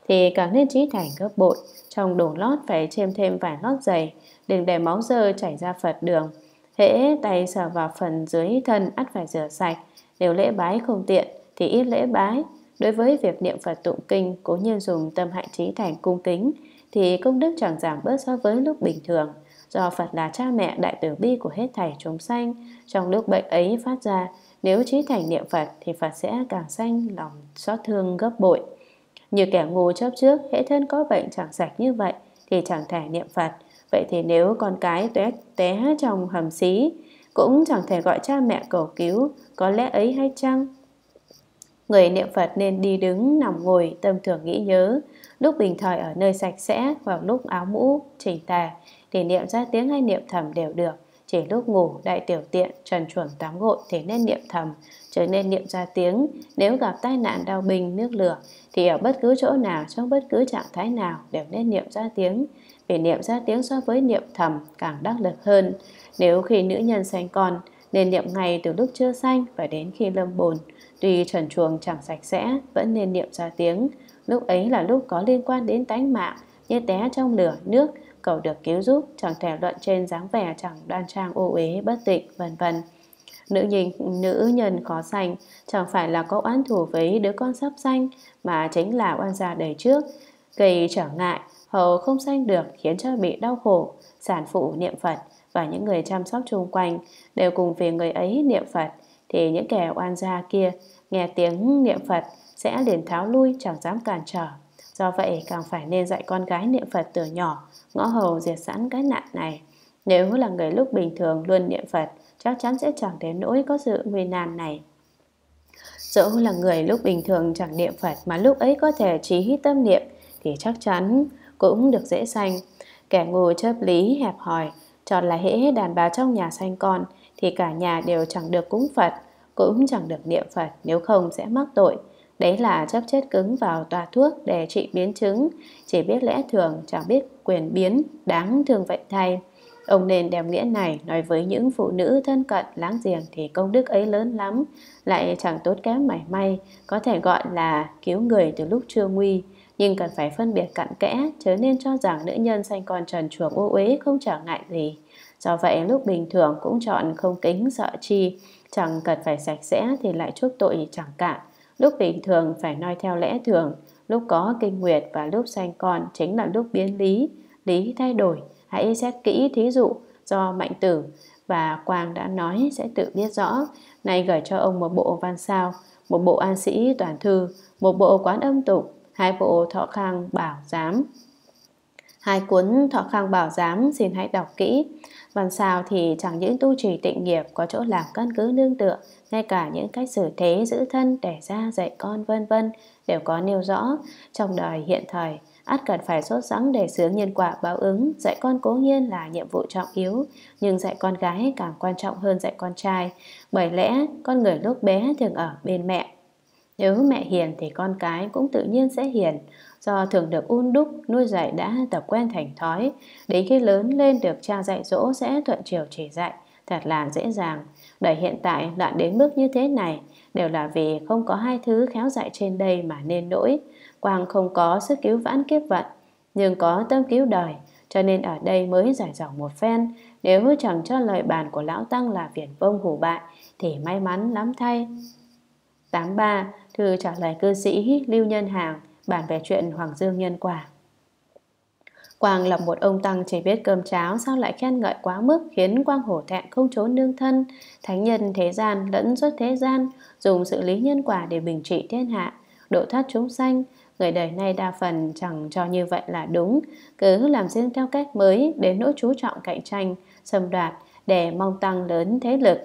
thì càng nên trí thành gấp bội. Trong đồ lót phải chêm thêm vài lót giày, đừng để máu dơ chảy ra Phật đường. Hễ tay sờ vào phần dưới thân ắt phải rửa sạch. Nếu lễ bái không tiện thì ít lễ bái. Đối với việc niệm Phật tụng kinh, cố nhiên dùng tâm hạnh trí thành cung kính thì công đức chẳng giảm bớt so với lúc bình thường. Do Phật là cha mẹ đại từ bi của hết thảy chúng sanh, trong lúc bệnh ấy phát ra, nếu trí thành niệm Phật thì Phật sẽ càng sanh lòng xót thương gấp bội. Như kẻ ngu chấp trước, hễ thân có bệnh chẳng sạch như vậy thì chẳng thể niệm Phật. Vậy thì nếu con cái té, té trong hầm xí cũng chẳng thể gọi cha mẹ cầu cứu, có lẽ ấy hay chăng? Người niệm Phật nên đi đứng, nằm ngồi, tâm thường nghĩ nhớ, lúc bình thời ở nơi sạch sẽ và lúc áo mũ chỉnh tề, để niệm ra tiếng hay niệm thầm đều được. Chỉ lúc ngủ, đại tiểu tiện, trần chuồng tắm gội thì nên niệm thầm, chứ nên niệm ra tiếng. Nếu gặp tai nạn đau binh, nước lửa thì ở bất cứ chỗ nào, trong bất cứ trạng thái nào đều nên niệm ra tiếng, vì niệm ra tiếng so với niệm thầm càng đắc lực hơn. Nếu khi nữ nhân sanh con, nên niệm ngay từ lúc chưa sanh và đến khi lâm bồn. Tuy trần chuồng chẳng sạch sẽ, vẫn nên niệm ra tiếng. Lúc ấy là lúc có liên quan đến tánh mạng, như té trong lửa, nước, cầu được cứu giúp, chẳng thể luận trên dáng vẻ chẳng đoan trang ô uế bất tịnh, vân vân. Nữ nhìn, nữ nhân khó sanh, chẳng phải là có oán thù với đứa con sắp sanh, mà chính là oan gia đời trước, gây trở ngại, hầu không sanh được, khiến cho bị đau khổ. Sản phụ niệm Phật và những người chăm sóc chung quanh đều cùng vì người ấy niệm Phật, thì những kẻ oan gia kia nghe tiếng niệm Phật sẽ liền tháo lui, chẳng dám cản trở. Do vậy càng phải nên dạy con gái niệm Phật từ nhỏ, ngõ hầu diệt sẵn cái nạn này. Nếu là người lúc bình thường luôn niệm Phật, chắc chắn sẽ chẳng đến nỗi có sự nguy nan này. Dẫu là người lúc bình thường chẳng niệm Phật mà lúc ấy có thể trí tâm niệm thì chắc chắn cũng được dễ sanh. Kẻ ngu chấp lý hẹp hòi, chọn là hễ đàn bà trong nhà sanh con thì cả nhà đều chẳng được cúng Phật, cũng chẳng được niệm Phật, nếu không sẽ mắc tội. Đấy là chấp chết cứng vào toa thuốc để trị biến chứng, chỉ biết lẽ thường, chẳng biết quyền biến, đáng thương vậy thay. Ông nên đem nghĩa này nói với những phụ nữ thân cận láng giềng thì công đức ấy lớn lắm, lại chẳng tốn kém mảy may, có thể gọi là cứu người từ lúc chưa nguy. Nhưng cần phải phân biệt cặn kẽ, chớ nên cho rằng nữ nhân sanh con trần chuồng ô uế không trở ngại gì. Do vậy lúc bình thường cũng chọn không kính sợ chi, chẳng cần phải sạch sẽ thì lại chuốc tội chẳng cạn. Lúc bình thường phải noi theo lẽ thường, Lúc có kinh nguyệt và lúc sanh con chính là lúc biến lý, lý thay đổi. Hãy xét kỹ thí dụ do Mạnh Tử và Quang đã nói sẽ tự biết rõ. Nay gửi cho ông một bộ văn sao, một bộ an sĩ toàn thư, một bộ quán âm tục, hai bộ thọ khang bảo giám. Hai cuốn thọ khang bảo giám xin hãy đọc kỹ. Văn sao thì chẳng những tu trì tịnh nghiệp có chỗ làm căn cứ nương tựa, ngay cả những cách xử thế giữ thân, đẻ ra, dạy con vân vân đều có nêu rõ. Trong đời hiện thời, ắt cần phải sốt sắng để sướng nhân quả báo ứng. Dạy con cố nhiên là nhiệm vụ trọng yếu, nhưng dạy con gái càng quan trọng hơn dạy con trai. Bởi lẽ con người lúc bé thường ở bên mẹ. Nếu mẹ hiền thì con cái cũng tự nhiên sẽ hiền. Do thường được un đúc, nuôi dạy đã tập quen thành thói, đến khi lớn lên được cha dạy dỗ sẽ thuận chiều chỉ dạy, thật là dễ dàng. Đời hiện tại loạn đến mức như thế này đều là vì không có hai thứ khéo dạy trên đây mà nên nỗi. Quang không có sức cứu vãn kiếp vận, nhưng có tâm cứu đời, cho nên ở đây mới giải dòng một phen. Nếu chẳng cho lời bàn của lão tăng là viển vông hủ bại thì may mắn lắm thay. tám ba. Thư trả lời cư sĩ Lưu Nhân Hàng bàn về chuyện Hoàng Dương nhân quả. Quang là một ông tăng chỉ biết cơm cháo, sao lại khen ngợi quá mức khiến Quang hổ thẹn không trốn nương thân. Thánh nhân thế gian lẫn xuất thế gian dùng sự lý nhân quả để bình trị thiên hạ, độ thoát chúng sanh. Người đời nay đa phần chẳng cho như vậy là đúng, cứ làm riêng theo cách mới, đến nỗi chú trọng cạnh tranh, xâm đoạt để mong tăng lớn thế lực,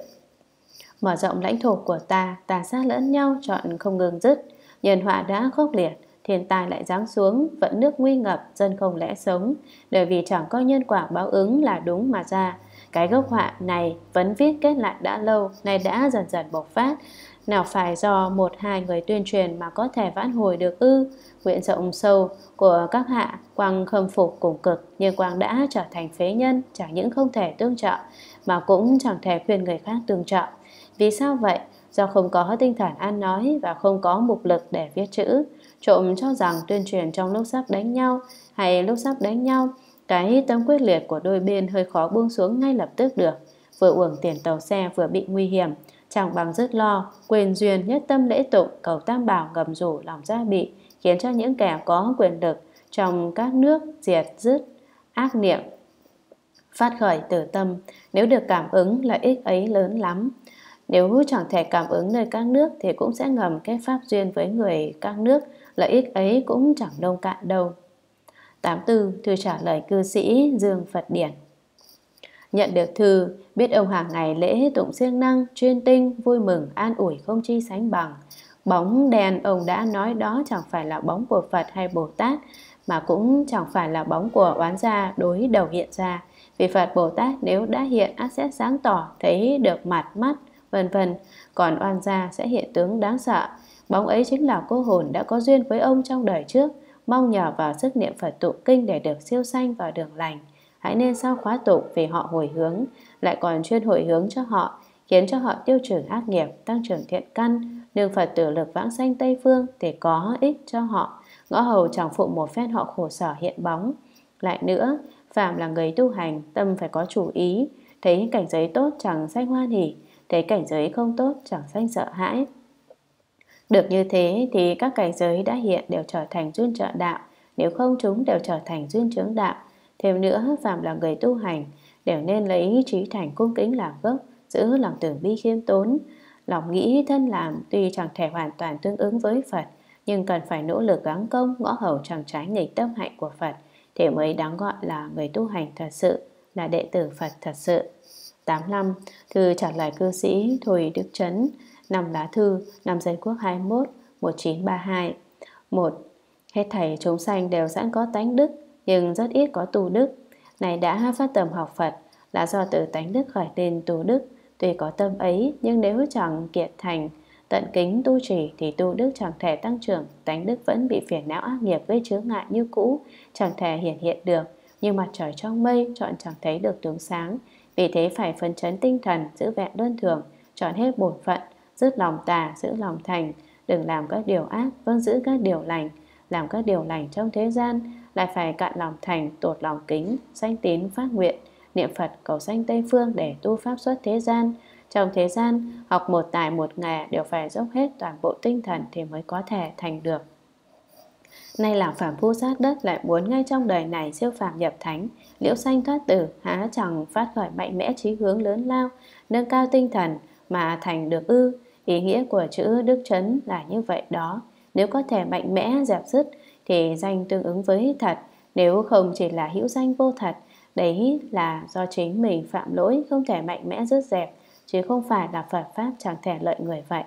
mở rộng lãnh thổ của ta, tà sát lẫn nhau chọn không ngừng dứt. Nhân họa đã khốc liệt, thiên tai lại giáng xuống, vận nước nguy ngập, dân không lẽ sống. Bởi vì chẳng coi nhân quả báo ứng là đúng mà ra, cái gốc họa này vấn viết kết lại đã lâu, nay đã dần dần bộc phát. Nào phải do một hai người tuyên truyền mà có thể vãn hồi được ư? Nguyện rộng sâu của các hạ, Quang khâm phục cùng cực, nhưng Quang đã trở thành phế nhân, chẳng những không thể tương trợ mà cũng chẳng thể khuyên người khác tương trợ. Vì sao vậy? Do không có tinh thần ăn nói và không có mục lực để viết chữ. Trộm cho rằng tuyên truyền trong lúc sắp đánh nhau hay lúc sắp đánh nhau, cái tâm quyết liệt của đôi bên hơi khó buông xuống ngay lập tức được. Vừa uổng tiền tàu xe vừa bị nguy hiểm, chẳng bằng dứt lo, quyền duyên nhất tâm lễ tụng, cầu tam bảo ngầm rủ lòng gia bị, khiến cho những kẻ có quyền lực trong các nước diệt dứt ác niệm, phát khởi từ tâm. Nếu được cảm ứng, lợi ích ấy lớn lắm. Nếu chẳng thể cảm ứng nơi các nước thì cũng sẽ ngầm kết pháp duyên với người các nước, lợi ích ấy cũng chẳng nông cạn đâu. tám tư. Thư trả lời cư sĩ Dương Phật Điển. Nhận được thư, biết ông hàng ngày lễ tụng siêng năng, chuyên tinh, vui mừng, an ủi không chi sánh bằng. Bóng đèn ông đã nói đó chẳng phải là bóng của Phật hay Bồ Tát, mà cũng chẳng phải là bóng của oán gia đối đầu hiện ra. Vì Phật Bồ Tát nếu đã hiện ác sẽ sáng tỏ, thấy được mặt mắt, vân vân, còn oan gia sẽ hiện tướng đáng sợ. Bóng ấy chính là cô hồn đã có duyên với ông trong đời trước, mong nhờ vào sức niệm Phật tụng kinh để được siêu sanh vào đường lành. Hãy nên sao khóa tụng vì họ hồi hướng, lại còn chuyên hồi hướng cho họ, khiến cho họ tiêu trừ ác nghiệp, tăng trưởng thiện căn, nương Phật tử lực vãng sanh Tây Phương thì có ích cho họ. Ngõ hầu chẳng phụ một phen họ khổ sở hiện bóng. Lại nữa, phàm là người tu hành, tâm phải có chủ ý, thấy cảnh giới tốt chẳng sanh hoan hỉ, thấy cảnh giới không tốt chẳng sanh sợ hãi. Được như thế thì các cảnh giới đã hiện đều trở thành duyên trợ đạo, nếu không chúng đều trở thành duyên chướng đạo. Thêm nữa, phàm là người tu hành đều nên lấy trí thành cung kính làm gốc, giữ lòng từ bi khiêm tốn. Lòng nghĩ thân làm tuy chẳng thể hoàn toàn tương ứng với Phật, nhưng cần phải nỗ lực gắng công, ngõ hầu chẳng trái nghịch tâm hạnh của Phật, thì mới đáng gọi là người tu hành thật sự, là đệ tử Phật thật sự. tám năm. Thư trả lời cư sĩ Thùy Đức Trấn. Năm lá thư, năm Dân Quốc hai mươi mốt, một nghìn chín trăm ba mươi hai. một. Hết thảy chúng sanh đều sẵn có tánh đức, nhưng rất ít có tu đức. Này đã phát tâm học Phật, là do từ tánh đức khởi lên tu đức. Tuy có tâm ấy, nhưng nếu chẳng kiệt thành, tận kính tu trì thì tu đức chẳng thể tăng trưởng, tánh đức vẫn bị phiền não ác nghiệp gây chướng ngại như cũ, chẳng thể hiển hiện được, như mặt trời trong mây, chọn chẳng thấy được tướng sáng. Vì thế phải phấn chấn tinh thần, giữ vẹn luân thường, chọn hết bổn phận, dứt lòng tà, giữ lòng thành, đừng làm các điều ác, vâng giữ các điều lành, làm các điều lành trong thế gian, lại phải cạn lòng thành, tột lòng kính, sanh tín phát nguyện, niệm Phật cầu sanh Tây Phương để tu pháp xuất thế gian. Trong thế gian, học một tài một nghề đều phải dốc hết toàn bộ tinh thần thì mới có thể thành được. Nay là phạm phu sát đất lại muốn ngay trong đời này siêu phàm nhập thánh, liễu sanh thoát tử, há chẳng phát khởi mạnh mẽ chí hướng lớn lao, nâng cao tinh thần mà thành được ư? Ý nghĩa của chữ đức trấn là như vậy đó. Nếu có thể mạnh mẽ dẹp dứt thì danh tương ứng với thật, nếu không chỉ là hữu danh vô thật. Đấy là do chính mình phạm lỗi không thể mạnh mẽ dứt dẹp, chứ không phải là Phật Pháp chẳng thể lợi người vậy.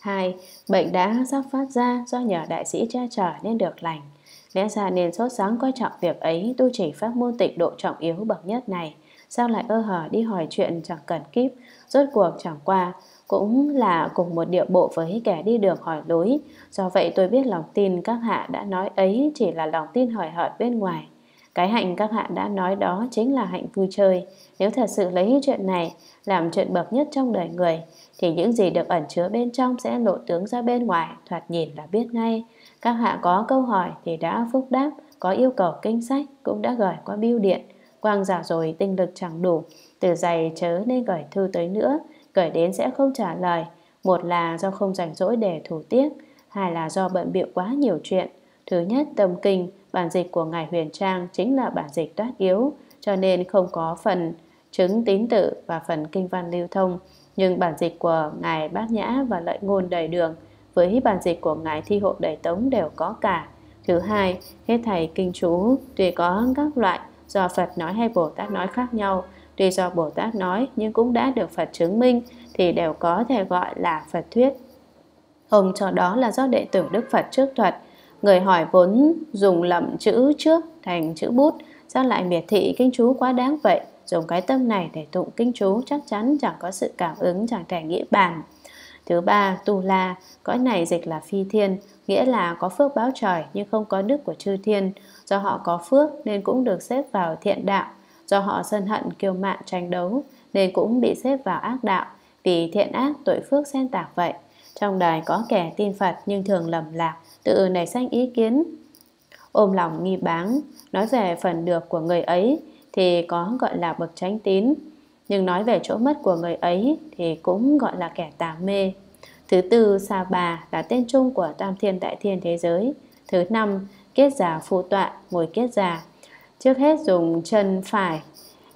Hai, bệnh đã sắp phát ra do nhờ đại sĩ che chở nên được lành. Lẽ ra nên sốt sáng coi trọng việc ấy, tu chỉ pháp môn tịnh độ trọng yếu bậc nhất này. Sao lại ơ hở đi hỏi chuyện chẳng cần kíp, rốt cuộc chẳng qua cũng là cùng một điệu bộ với kẻ đi đường hỏi lối. Do vậy tôi biết lòng tin các hạ đã nói ấy chỉ là lòng tin hời hợt bên ngoài. Cái hạnh các hạ đã nói đó chính là hạnh vui chơi. Nếu thật sự lấy chuyện này làm chuyện bậc nhất trong đời người, thì những gì được ẩn chứa bên trong sẽ lộ tướng ra bên ngoài, thoạt nhìn là biết ngay. Các hạ có câu hỏi thì đã phúc đáp, có yêu cầu kinh sách cũng đã gửi qua bưu điện. Quang giả rồi tinh lực chẳng đủ, từ giày chớ nên gửi thư tới nữa, gửi đến sẽ không trả lời. Một là do không rảnh rỗi để thủ tiết, hai là do bận bịu quá nhiều chuyện. Thứ nhất, tâm kinh, bản dịch của Ngài Huyền Trang chính là bản dịch toát yếu, cho nên không có phần chứng tín tự và phần kinh văn lưu thông. Nhưng bản dịch của Ngài Bát Nhã và Lợi Ngôn Đời Đường với bản dịch của Ngài Thi Hộ Đời Tống đều có cả. Thứ hai, hết thầy kinh chú tuy có các loại do Phật nói hay Bồ Tát nói khác nhau, tuy do Bồ Tát nói nhưng cũng đã được Phật chứng minh thì đều có thể gọi là Phật thuyết. Ông cho đó là do đệ tử Đức Phật trước thuật. Người hỏi vốn dùng lậm chữ trước thành chữ bút, sao lại miệt thị kinh chú quá đáng vậy? Dùng cái tâm này để tụng kinh chú chắc chắn chẳng có sự cảm ứng, chẳng thể nghĩa bàn. Thứ ba, tu la, cõi này dịch là phi thiên, nghĩa là có phước báo trời nhưng không có đức của chư thiên. Do họ có phước nên cũng được xếp vào thiện đạo, do họ sân hận kiêu mạn tranh đấu nên cũng bị xếp vào ác đạo, vì thiện ác tội phước xen tạp vậy. Trong đời có kẻ tin Phật nhưng thường lầm lạc, tự nảy sinh ý kiến ôm lòng nghi báng. Nói về phần được của người ấy thì có gọi là bậc chánh tín, nhưng nói về chỗ mất của người ấy thì cũng gọi là kẻ tà mê. Thứ tư, Sa Bà là tên chung của tam thiên đại thiên thế giới. Thứ năm, kiết già phu tọa, ngồi kiết già. Trước hết dùng chân phải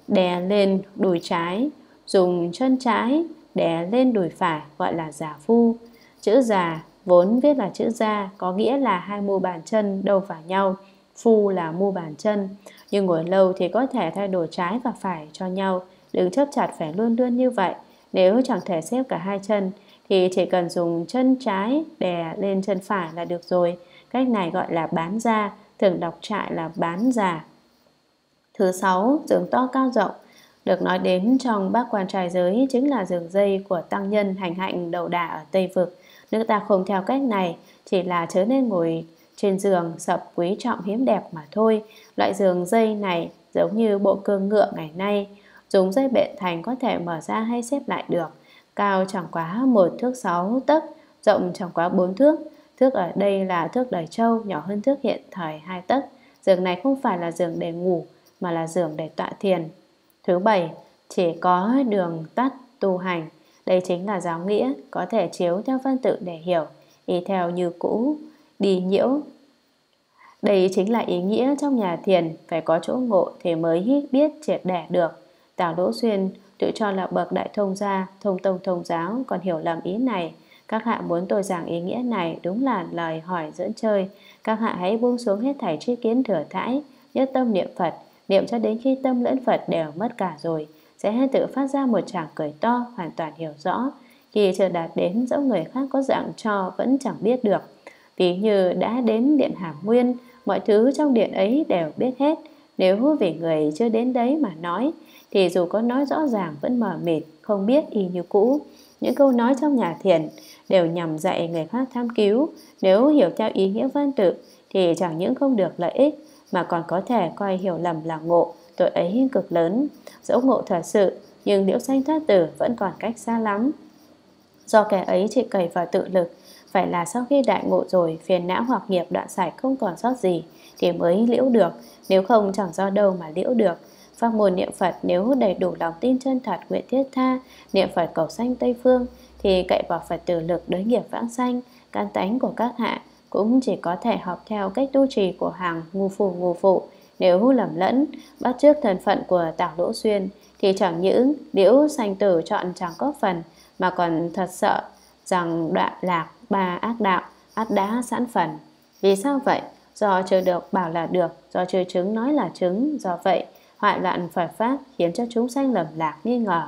đè lên đùi trái, dùng chân trái đè lên đùi phải gọi là già phu. Chữ già vốn viết là chữ da, có nghĩa là hai mu bàn chân đâu vào nhau, phu là mu bàn chân. Nhưng ngồi lâu thì có thể thay đổi trái và phải cho nhau, đừng chấp chặt phải luôn luôn như vậy. Nếu chẳng thể xếp cả hai chân thì chỉ cần dùng chân trái đè lên chân phải là được rồi. Cách này gọi là bán da, thường đọc trại là bán già. Thứ sáu, giường to cao rộng, được nói đến trong Bát Quan Trai Giới chính là giường dây của tăng nhân hành hạnh đầu đà ở Tây Vực. Nếu ta không theo cách này, chỉ là chớ nên ngồi trên giường sập quý trọng hiếm đẹp mà thôi. Loại giường dây này giống như bộ cương ngựa ngày nay, dùng dây bện thành có thể mở ra hay xếp lại được. Cao chẳng quá một thước sáu tấc, rộng chẳng quá bốn thước. Thước ở đây là thước đời Châu, nhỏ hơn thước hiện thời hai tấc. Giường này không phải là giường để ngủ mà là giường để tọa thiền. Thứ bảy, chỉ có đường tắt tu hành. Đây chính là giáo nghĩa, có thể chiếu theo văn tự để hiểu, y theo như cũ, đi nhiễu. Đây chính là ý nghĩa trong nhà thiền, phải có chỗ ngộ thì mới biết triệt để được. Tào Đỗ Xuyên tự cho là bậc đại thông gia, thông tông thông giáo, còn hiểu lầm ý này. Các hạ muốn tôi giảng ý nghĩa này đúng là lời hỏi dẫn chơi. Các hạ hãy buông xuống hết thảy tri kiến thừa thãi, nhất tâm niệm Phật, niệm cho đến khi tâm lẫn Phật đều mất cả rồi, sẽ tự phát ra một tràng cười to, hoàn toàn hiểu rõ. Khi chưa đạt đến, dẫu người khác có giảng cho vẫn chẳng biết được. Ví như đã đến điện Hàm Nguyên, mọi thứ trong điện ấy đều biết hết. Nếu vì người chưa đến đấy mà nói, thì dù có nói rõ ràng vẫn mờ mịt, không biết y như cũ. Những câu nói trong nhà thiền đều nhằm dạy người khác tham cứu. Nếu hiểu theo ý nghĩa văn tự, thì chẳng những không được lợi ích, mà còn có thể coi hiểu lầm là ngộ, tội ấy cực lớn. Dẫu ngộ thật sự, nhưng liễu sanh thoát tử vẫn còn cách xa lắm. Do kẻ ấy chỉ cày vào tự lực, phải là sau khi đại ngộ rồi, phiền não hoặc nghiệp đoạn sạch không còn sót gì thì mới liễu được, nếu không chẳng do đâu mà liễu được. Pháp môn niệm Phật nếu đầy đủ lòng tin chân thật, nguyện thiết tha niệm Phật cầu sanh Tây Phương, thì cậy vào Phật từ lực đối nghiệp vãng sanh. Căn tánh của các hạ cũng chỉ có thể học theo cách tu trì của hàng ngu phù ngu phụ. Nếu lầm lẫn, bắt chước thân phận của Tào Đỗ Xuyên, thì chẳng những liễu sanh tử chọn chẳng có phần, mà còn thật sợ rằng đoạn lạc ba ác đạo, ắt đã sẵn phần. Vì sao vậy? Do chưa được bảo là được, do chưa chứng nói là chứng, do vậy hoại loạn Phật pháp khiến cho chúng sanh lầm lạc nghi ngờ.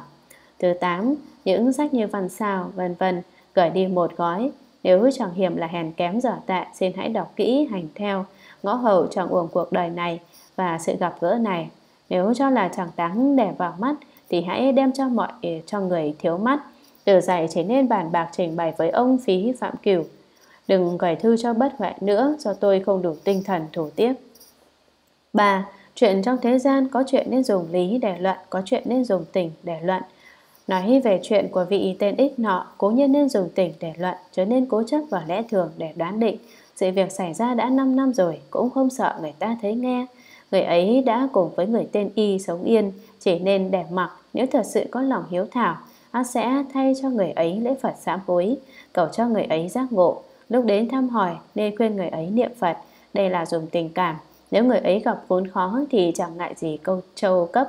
Thứ tám, những sách như Văn Sao, vân vân gửi đi một gói. Nếu chẳng hiểm là hèn kém dở tệ, xin hãy đọc kỹ hành theo. Ngõ hầu chẳng uổng cuộc đời này và sự gặp gỡ này. Nếu cho là chẳng đáng để vào mắt, thì hãy đem cho mọi cho người thiếu mắt. Từ dạy chỉ nên bàn bạc trình bày với ông Phí Phạm Cửu. Đừng gửi thư cho Bất Huệ nữa, do tôi không đủ tinh thần thủ tiếp. Ba, chuyện trong thế gian có chuyện nên dùng lý để luận, có chuyện nên dùng tình để luận. Nói về chuyện của vị tên X nọ, cố nhiên nên dùng tình để luận, chứ nên cố chấp vào lẽ thường để đoán định. Sự việc xảy ra đã năm năm rồi, cũng không sợ người ta thấy nghe. Người ấy đã cùng với người tên Y sống yên, chỉ nên để mặc. Nếu thật sự có lòng hiếu thảo, ắt sẽ thay cho người ấy lễ Phật sám hối, cầu cho người ấy giác ngộ. Lúc đến thăm hỏi nên khuyên người ấy niệm Phật, đây là dùng tình cảm. Nếu người ấy gặp vốn khó thì chẳng ngại gì câu châu cấp.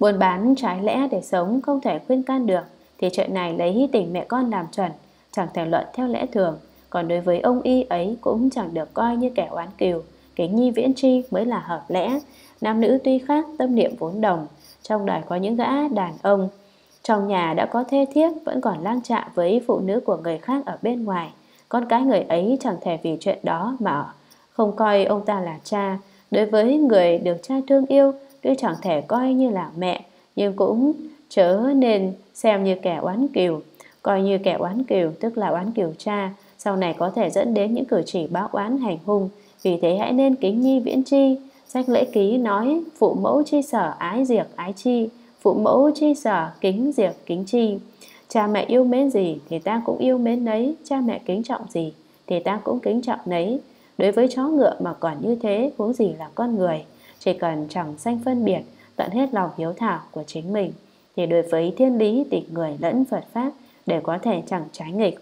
Buôn bán trái lẽ để sống không thể khuyên can được, thì chuyện này lấy tình mẹ con làm chuẩn, chẳng thể luận theo lẽ thường. Còn đối với ông Y ấy cũng chẳng được coi như kẻ oán cừu, kính nhi viễn tri mới là hợp lẽ. Nam nữ tuy khác, tâm niệm vốn đồng. Trong đời có những gã đàn ông trong nhà đã có thê thiếp, vẫn còn lang trạ với phụ nữ của người khác ở bên ngoài. Con cái người ấy chẳng thể vì chuyện đó mà không coi ông ta là cha. Đối với người được cha thương yêu, tuy chẳng thể coi như là mẹ, nhưng cũng chớ nên xem như kẻ oán cừu. Coi như kẻ oán cừu tức là oán cừu cha, sau này có thể dẫn đến những cử chỉ báo oán hành hung. Vì thế hãy nên kính nhi viễn tri. Sách Lễ Ký nói: phụ mẫu chi sở ái diệt ái chi, phụ mẫu chi sở kính diệt kính chi. Cha mẹ yêu mến gì thì ta cũng yêu mến nấy, cha mẹ kính trọng gì thì ta cũng kính trọng nấy. Đối với chó ngựa mà còn như thế, huống gì là con người. Chỉ cần chẳng sanh phân biệt, tận hết lòng hiếu thảo của chính mình, thì đối với thiên lý tịch người lẫn Phật pháp để có thể chẳng trái nghịch.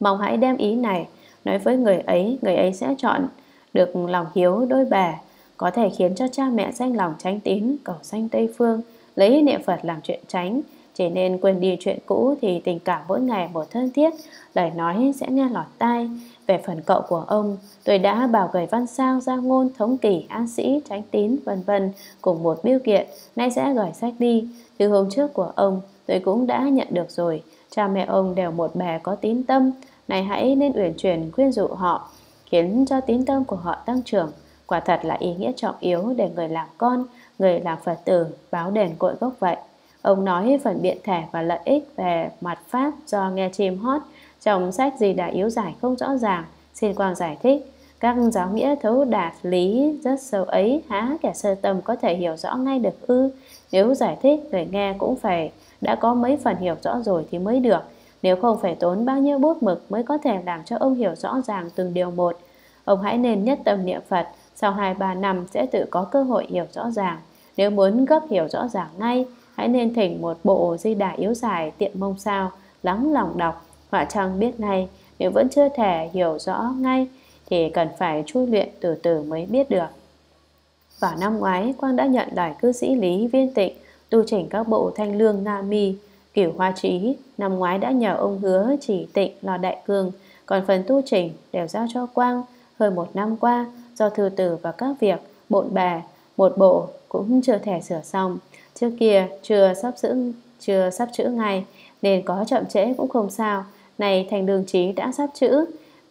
Mong hãy đem ý này nói với người ấy, người ấy sẽ chọn được lòng hiếu đôi bề, có thể khiến cho cha mẹ sanh lòng tránh tín, cầu sanh Tây Phương, lấy niệm Phật làm chuyện tránh. Chỉ nên quên đi chuyện cũ thì tình cảm mỗi ngày một thân thiết, lời nói sẽ nghe lọt tai. Về phần cậu của ông, tôi đã bảo gửi Văn Sao, Gia Ngôn, Thống Kỷ, An Sĩ, Tránh Tín, vân vân cùng một biêu kiện, nay sẽ gửi sách đi. Từ hôm trước của ông, tôi cũng đã nhận được rồi. Cha mẹ ông đều một bè có tín tâm, này hãy nên uyển chuyển khuyên dụ họ, khiến cho tín tâm của họ tăng trưởng. Quả thật là ý nghĩa trọng yếu để người làm con, người làm Phật tử báo đền cội gốc vậy. Ông nói phần biện thể và lợi ích về mặt pháp do nghe chim hót trong sách Di Đà yếu giải không rõ ràng, xin Quang giải thích. Các giáo nghĩa thấu đạt lý rất sâu ấy, há kẻ sơ tâm có thể hiểu rõ ngay được ư? Nếu giải thích, người nghe cũng phải đã có mấy phần hiểu rõ rồi thì mới được. Nếu không phải tốn bao nhiêu bút mực mới có thể làm cho ông hiểu rõ ràng từng điều một. Ông hãy nên nhất tâm niệm Phật, sau hai ba năm sẽ tự có cơ hội hiểu rõ ràng. Nếu muốn gấp hiểu rõ ràng ngay, hãy nên thỉnh một bộ Di Đà yếu giải tiện mông sao, lắng lòng đọc, họa chăng biết ngay. Nếu vẫn chưa thể hiểu rõ ngay, thì cần phải chu luyện từ từ mới biết được. Vào năm ngoái, Quang đã nhận lời cư sĩ Lý Viên Tịnh tu chỉnh các bộ Thanh Lương, Nga Mi, Kiểu Hoa Trí. Năm ngoái đã nhờ ông Hứa Chỉ Tịnh lo đại cương, còn phần tu chỉnh đều giao cho Quang. Hơn một năm qua, do thư từ và các việc bộn bề, một bộ cũng chưa thể sửa xong. Trước kia chưa sắp chữ, chưa sắp chữ ngay nên có chậm trễ cũng không sao. Này Thành Đường Trí đã sắp chữ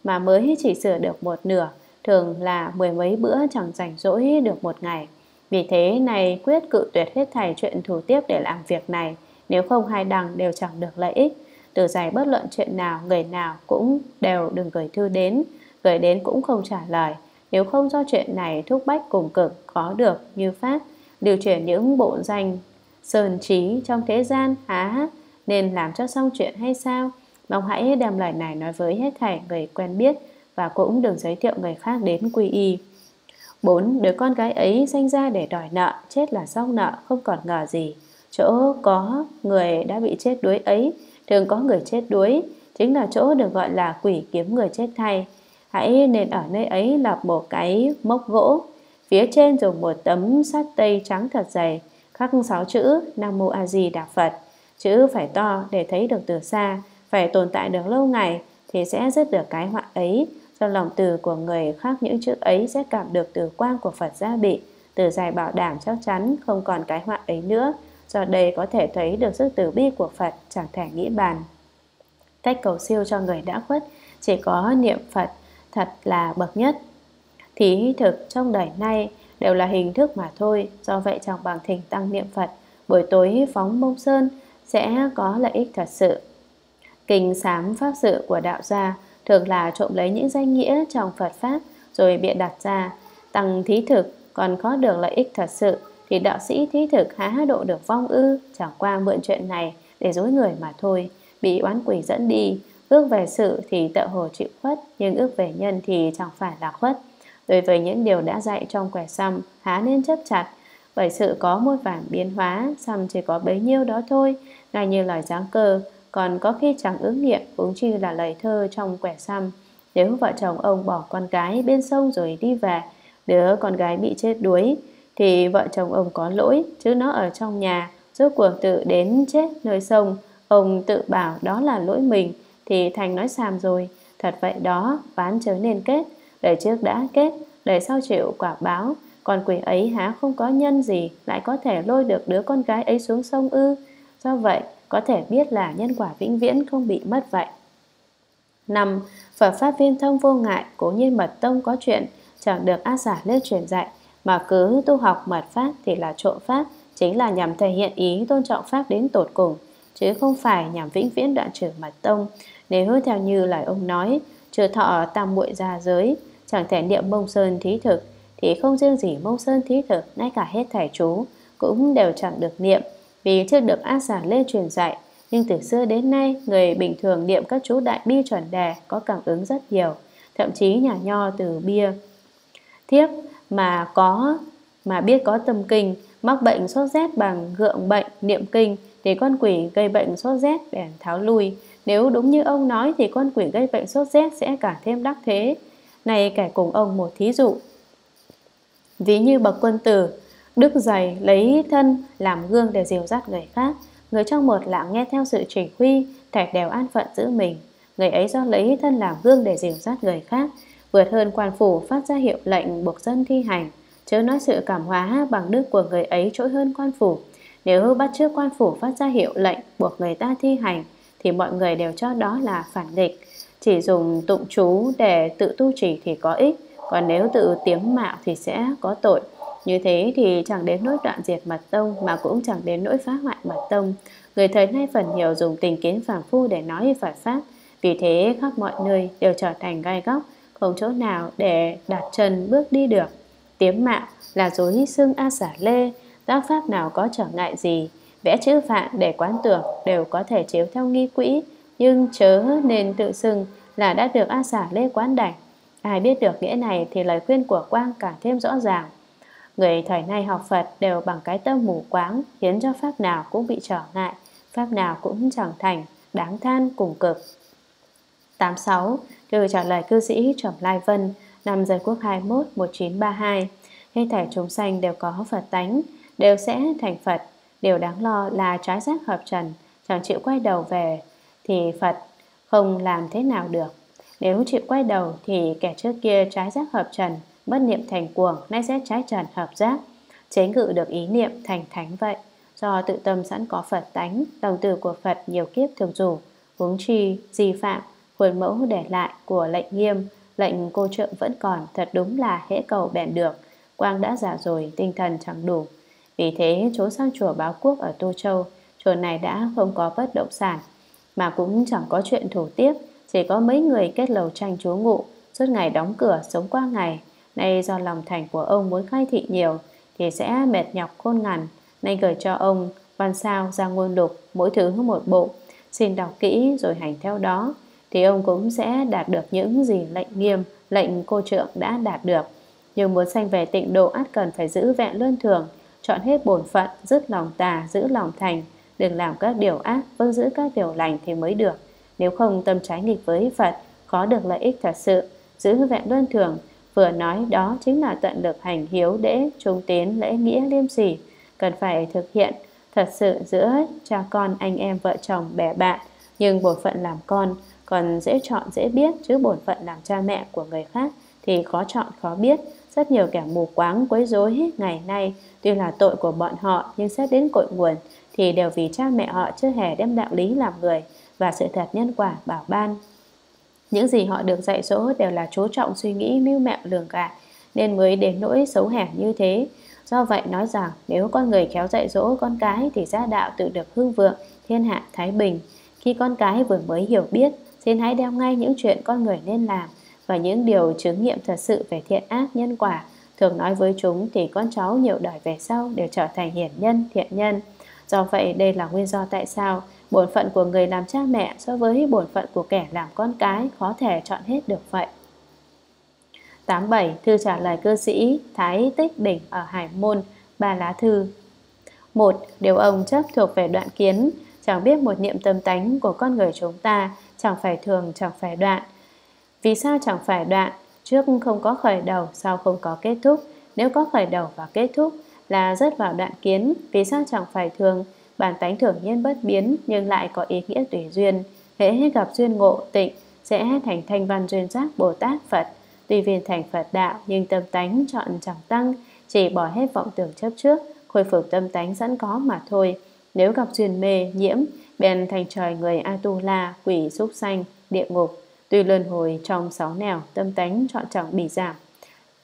mà mới chỉ sửa được một nửa, thường là mười mấy bữa chẳng rảnh rỗi được một ngày. Vì thế này quyết cự tuyệt hết thảy chuyện thủ tiếp để làm việc này, nếu không hai đằng đều chẳng được lợi ích. Từ giải bất luận chuyện nào, người nào cũng đều đừng gửi thư đến, gửi đến cũng không trả lời. Nếu không do chuyện này thúc bách cùng cực, khó được như phát điều chuyển những bộ danh sơn trí trong thế gian, há nên làm cho xong chuyện hay sao? Mong hãy đem lời này nói với hết thảy người quen biết, và cũng đừng giới thiệu người khác đến quy y. Bốn, đứa con gái ấy sinh ra để đòi nợ, chết là xong nợ, không còn ngờ gì. Chỗ có người đã bị chết đuối ấy, thường có người chết đuối, chính là chỗ được gọi là quỷ kiếm người chết thay. Hãy nên ở nơi ấy lập một cái mốc gỗ, phía trên dùng một tấm sắt tây trắng thật dày, khắc sáu chữ Nam Mô A Di Đà Phật. Chữ phải to để thấy được từ xa, phải tồn tại được lâu ngày thì sẽ dứt được cái họa ấy. Do lòng từ của người khắc những chữ ấy sẽ cảm được từ quang của Phật gia bị, từ dài bảo đảm chắc chắn không còn cái họa ấy nữa. Do đây có thể thấy được sức từ bi của Phật chẳng thể nghĩ bàn. Cách cầu siêu cho người đã khuất chỉ có niệm Phật thật là bậc nhất. Thí thực trong đời nay đều là hình thức mà thôi. Do vậy trong bằng thỉnh tăng niệm Phật buổi tối phóng mông sơn sẽ có lợi ích thật sự. Kinh sám pháp sự của đạo gia thường là trộm lấy những danh nghĩa trong Phật Pháp rồi bịa đặt ra. Tăng thí thực còn có được lợi ích thật sự thì đạo sĩ thí thực há độ được vong ư? Chẳng qua mượn chuyện này để dối người mà thôi. Bị oán quỷ dẫn đi, ước về sự thì tợ hồ chịu khuất, nhưng ước về nhân thì chẳng phải là khuất. Đối với những điều đã dạy trong quẻ xăm, há nên chấp chặt. Bởi sự có một vài biến hóa, xăm chỉ có bấy nhiêu đó thôi. Ngay như lời giáng cơ còn có khi chẳng ứng nghiệm, cũng chỉ là lời thơ trong quẻ xăm. Nếu vợ chồng ông bỏ con gái bên sông rồi đi về, đứa con gái bị chết đuối, thì vợ chồng ông có lỗi, chứ nó ở trong nhà, rốt cuộc tự đến chết nơi sông. Ông tự bảo đó là lỗi mình, thì thành nói xàm rồi. Thật vậy đó, ván chớ nên kết. Đời trước đã kết, đời sau chịu quả báo. Còn quỷ ấy há không có nhân gì, lại có thể lôi được đứa con gái ấy xuống sông ư? Do vậy, có thể biết là nhân quả vĩnh viễn không bị mất vậy. Năm, Phật Pháp viên thông vô ngại, cố nhiên mật tông có chuyện, chẳng được ác giả lên truyền dạy, mà cứ tu học mật Pháp thì là trộm Pháp, chính là nhằm thể hiện ý tôn trọng Pháp đến tột cùng, chứ không phải nhằm vĩnh viễn đoạn trừ mật tông. Nếu theo như lời ông nói, trừ thọ tam muội ra giới, chẳng thể niệm Mông Sơn thí thực, thì không riêng gì Mông Sơn thí thực, ngay cả hết thảy chú cũng đều chẳng được niệm, vì chưa được ác giả lên truyền dạy. Nhưng từ xưa đến nay, người bình thường niệm các chú đại bi chuẩn đề có cảm ứng rất nhiều, thậm chí nhà nho từ bia thiếp mà có mà biết có tâm kinh, mắc bệnh sốt rét bằng gượng bệnh niệm kinh thì con quỷ gây bệnh sốt rét bèn tháo lui. Nếu đúng như ông nói thì con quỷ gây bệnh sốt rét sẽ càng thêm đắc thế. Này kể cùng ông một thí dụ. Ví như bậc quân tử đức dày lấy thân làm gương để dìu dắt người khác, người trong một lạng nghe theo sự chỉ huy, thảy đều an phận giữ mình. Người ấy do lấy thân làm gương để dìu dắt người khác vượt hơn quan phủ phát ra hiệu lệnh buộc dân thi hành, chớ nói sự cảm hóa bằng đức của người ấy trỗi hơn quan phủ. Nếu bắt chước quan phủ phát ra hiệu lệnh buộc người ta thi hành thì mọi người đều cho đó là phản nghịch. Chỉ dùng tụng chú để tự tu trì thì có ích, còn nếu tự tiếng mạo thì sẽ có tội. Như thế thì chẳng đến nỗi đoạn diệt mật tông, mà cũng chẳng đến nỗi phá hoại mật tông. Người thời nay phần nhiều dùng tình kiến phàm phu để nói Phật Pháp, vì thế khắp mọi nơi đều trở thành gai góc, không chỗ nào để đặt chân bước đi được. Tiếng mạo là dối xương a xả lê, tác pháp nào có trở ngại gì. Vẽ chữ vạn để quán tưởng đều có thể chiếu theo nghi quỹ, nhưng chớ nên tự xưng là đã được a xả lê quán đảnh. Ai biết được nghĩa này thì lời khuyên của Quang càng thêm rõ ràng. Người thời nay học Phật đều bằng cái tâm mù quáng, khiến cho pháp nào cũng bị trở ngại, pháp nào cũng chẳng thành, đáng than cùng cực. tám mươi sáu. Từ trả lời cư sĩ Trầm Lai Vân, năm Dân Quốc hai mươi mốt một nghìn chín trăm ba mươi hai. Hết thảy chúng sanh đều có Phật tánh, đều sẽ thành Phật. Điều đáng lo là trái giác hợp trần, chẳng chịu quay đầu về thì Phật không làm thế nào được. Nếu chịu quay đầu thì kẻ trước kia trái giác hợp trần, bất niệm thành cuồng, nay sẽ trái trần hợp giác, chế ngự được ý niệm thành thánh vậy. Do tự tâm sẵn có Phật tánh, đồng từ của Phật nhiều kiếp thường rủ, huống chi di phạm khuôn mẫu để lại của lệnh nghiêm, lệnh cô trượng vẫn còn, thật đúng là hễ cầu bèn được. Quang đã già rồi, tinh thần chẳng đủ, vì thế trốn sang chùa Báo Quốc ở Tô Châu. Chùa này đã không có bất động sản, mà cũng chẳng có chuyện thủ tiếp, chỉ có mấy người kết lầu tranh trú ngụ, suốt ngày đóng cửa sống qua ngày. Nay do lòng thành của ông muốn khai thị nhiều thì sẽ mệt nhọc khôn ngằn, nên gửi cho ông Văn Sao ra ngôn lục, mỗi thứ một bộ, xin đọc kỹ rồi hành theo đó, thì ông cũng sẽ đạt được những gì lệnh nghiêm, lệnh cô trượng đã đạt được. Nhưng muốn sanh về tịnh độ, ắt cần phải giữ vẹn luân thường, chọn hết bổn phận, dứt lòng tà, giữ lòng thành, đừng làm các điều ác, vâng giữ các điều lành thì mới được. Nếu không tâm trái nghịch với Phật, khó được lợi ích thật sự, giữ vẹn luân thường. Vừa nói đó chính là tận lực hành hiếu đễ, trung tín, lễ nghĩa, liêm sỉ, cần phải thực hiện thật sự giữa cha con, anh em, vợ chồng, bè bạn. Nhưng bổn phận làm con còn dễ chọn dễ biết, chứ bổn phận làm cha mẹ của người khác thì khó chọn khó biết. Rất nhiều kẻ mù quáng quấy rối hết ngày nay, tuy là tội của bọn họ nhưng xét đến cội nguồn thì đều vì cha mẹ họ chưa hề đem đạo lý làm người và sự thật nhân quả bảo ban. Những gì họ được dạy dỗ đều là chú trọng suy nghĩ mưu mẹo lường gạt, nên mới đến nỗi xấu hẻm như thế. Do vậy nói rằng nếu con người khéo dạy dỗ con cái thì gia đạo tự được hưng vượng, thiên hạ thái bình. Khi con cái vừa mới hiểu biết, xin hãy đem ngay những chuyện con người nên làm và những điều chứng nghiệm thật sự về thiện ác nhân quả thường nói với chúng, thì con cháu nhiều đời về sau đều trở thành hiển nhân, thiện nhân. Do vậy đây là nguyên do tại sao bổn phận của người làm cha mẹ so với bổn phận của kẻ làm con cái khó thể chọn hết được vậy. Tám mươi bảy. Thư trả lời cư sĩ Thái Tích Đỉnh ở Hải Môn, ba lá thư. Một. Điều ông chấp thuộc về đoạn kiến. Chẳng biết một niệm tâm tánh của con người chúng ta, chẳng phải thường, chẳng phải đoạn. Vì sao chẳng phải đoạn? Trước không có khởi đầu, sau không có kết thúc. Nếu có khởi đầu và kết thúc là rớt vào đoạn kiến. Vì sao chẳng phải thường? Bản tánh thường nhiên bất biến nhưng lại có ý nghĩa tùy duyên. Hễ gặp duyên ngộ tịnh sẽ thành thanh văn duyên giác Bồ Tát Phật. Tuy viên thành Phật đạo nhưng tâm tánh chọn chẳng tăng, chỉ bỏ hết vọng tưởng chấp trước, khôi phục tâm tánh sẵn có mà thôi. Nếu gặp duyên mê nhiễm bèn thành trời người Atula, quỷ súc sanh, địa ngục. Tuy luân hồi trong sáu nẻo, tâm tánh chọn chẳng bị giảm.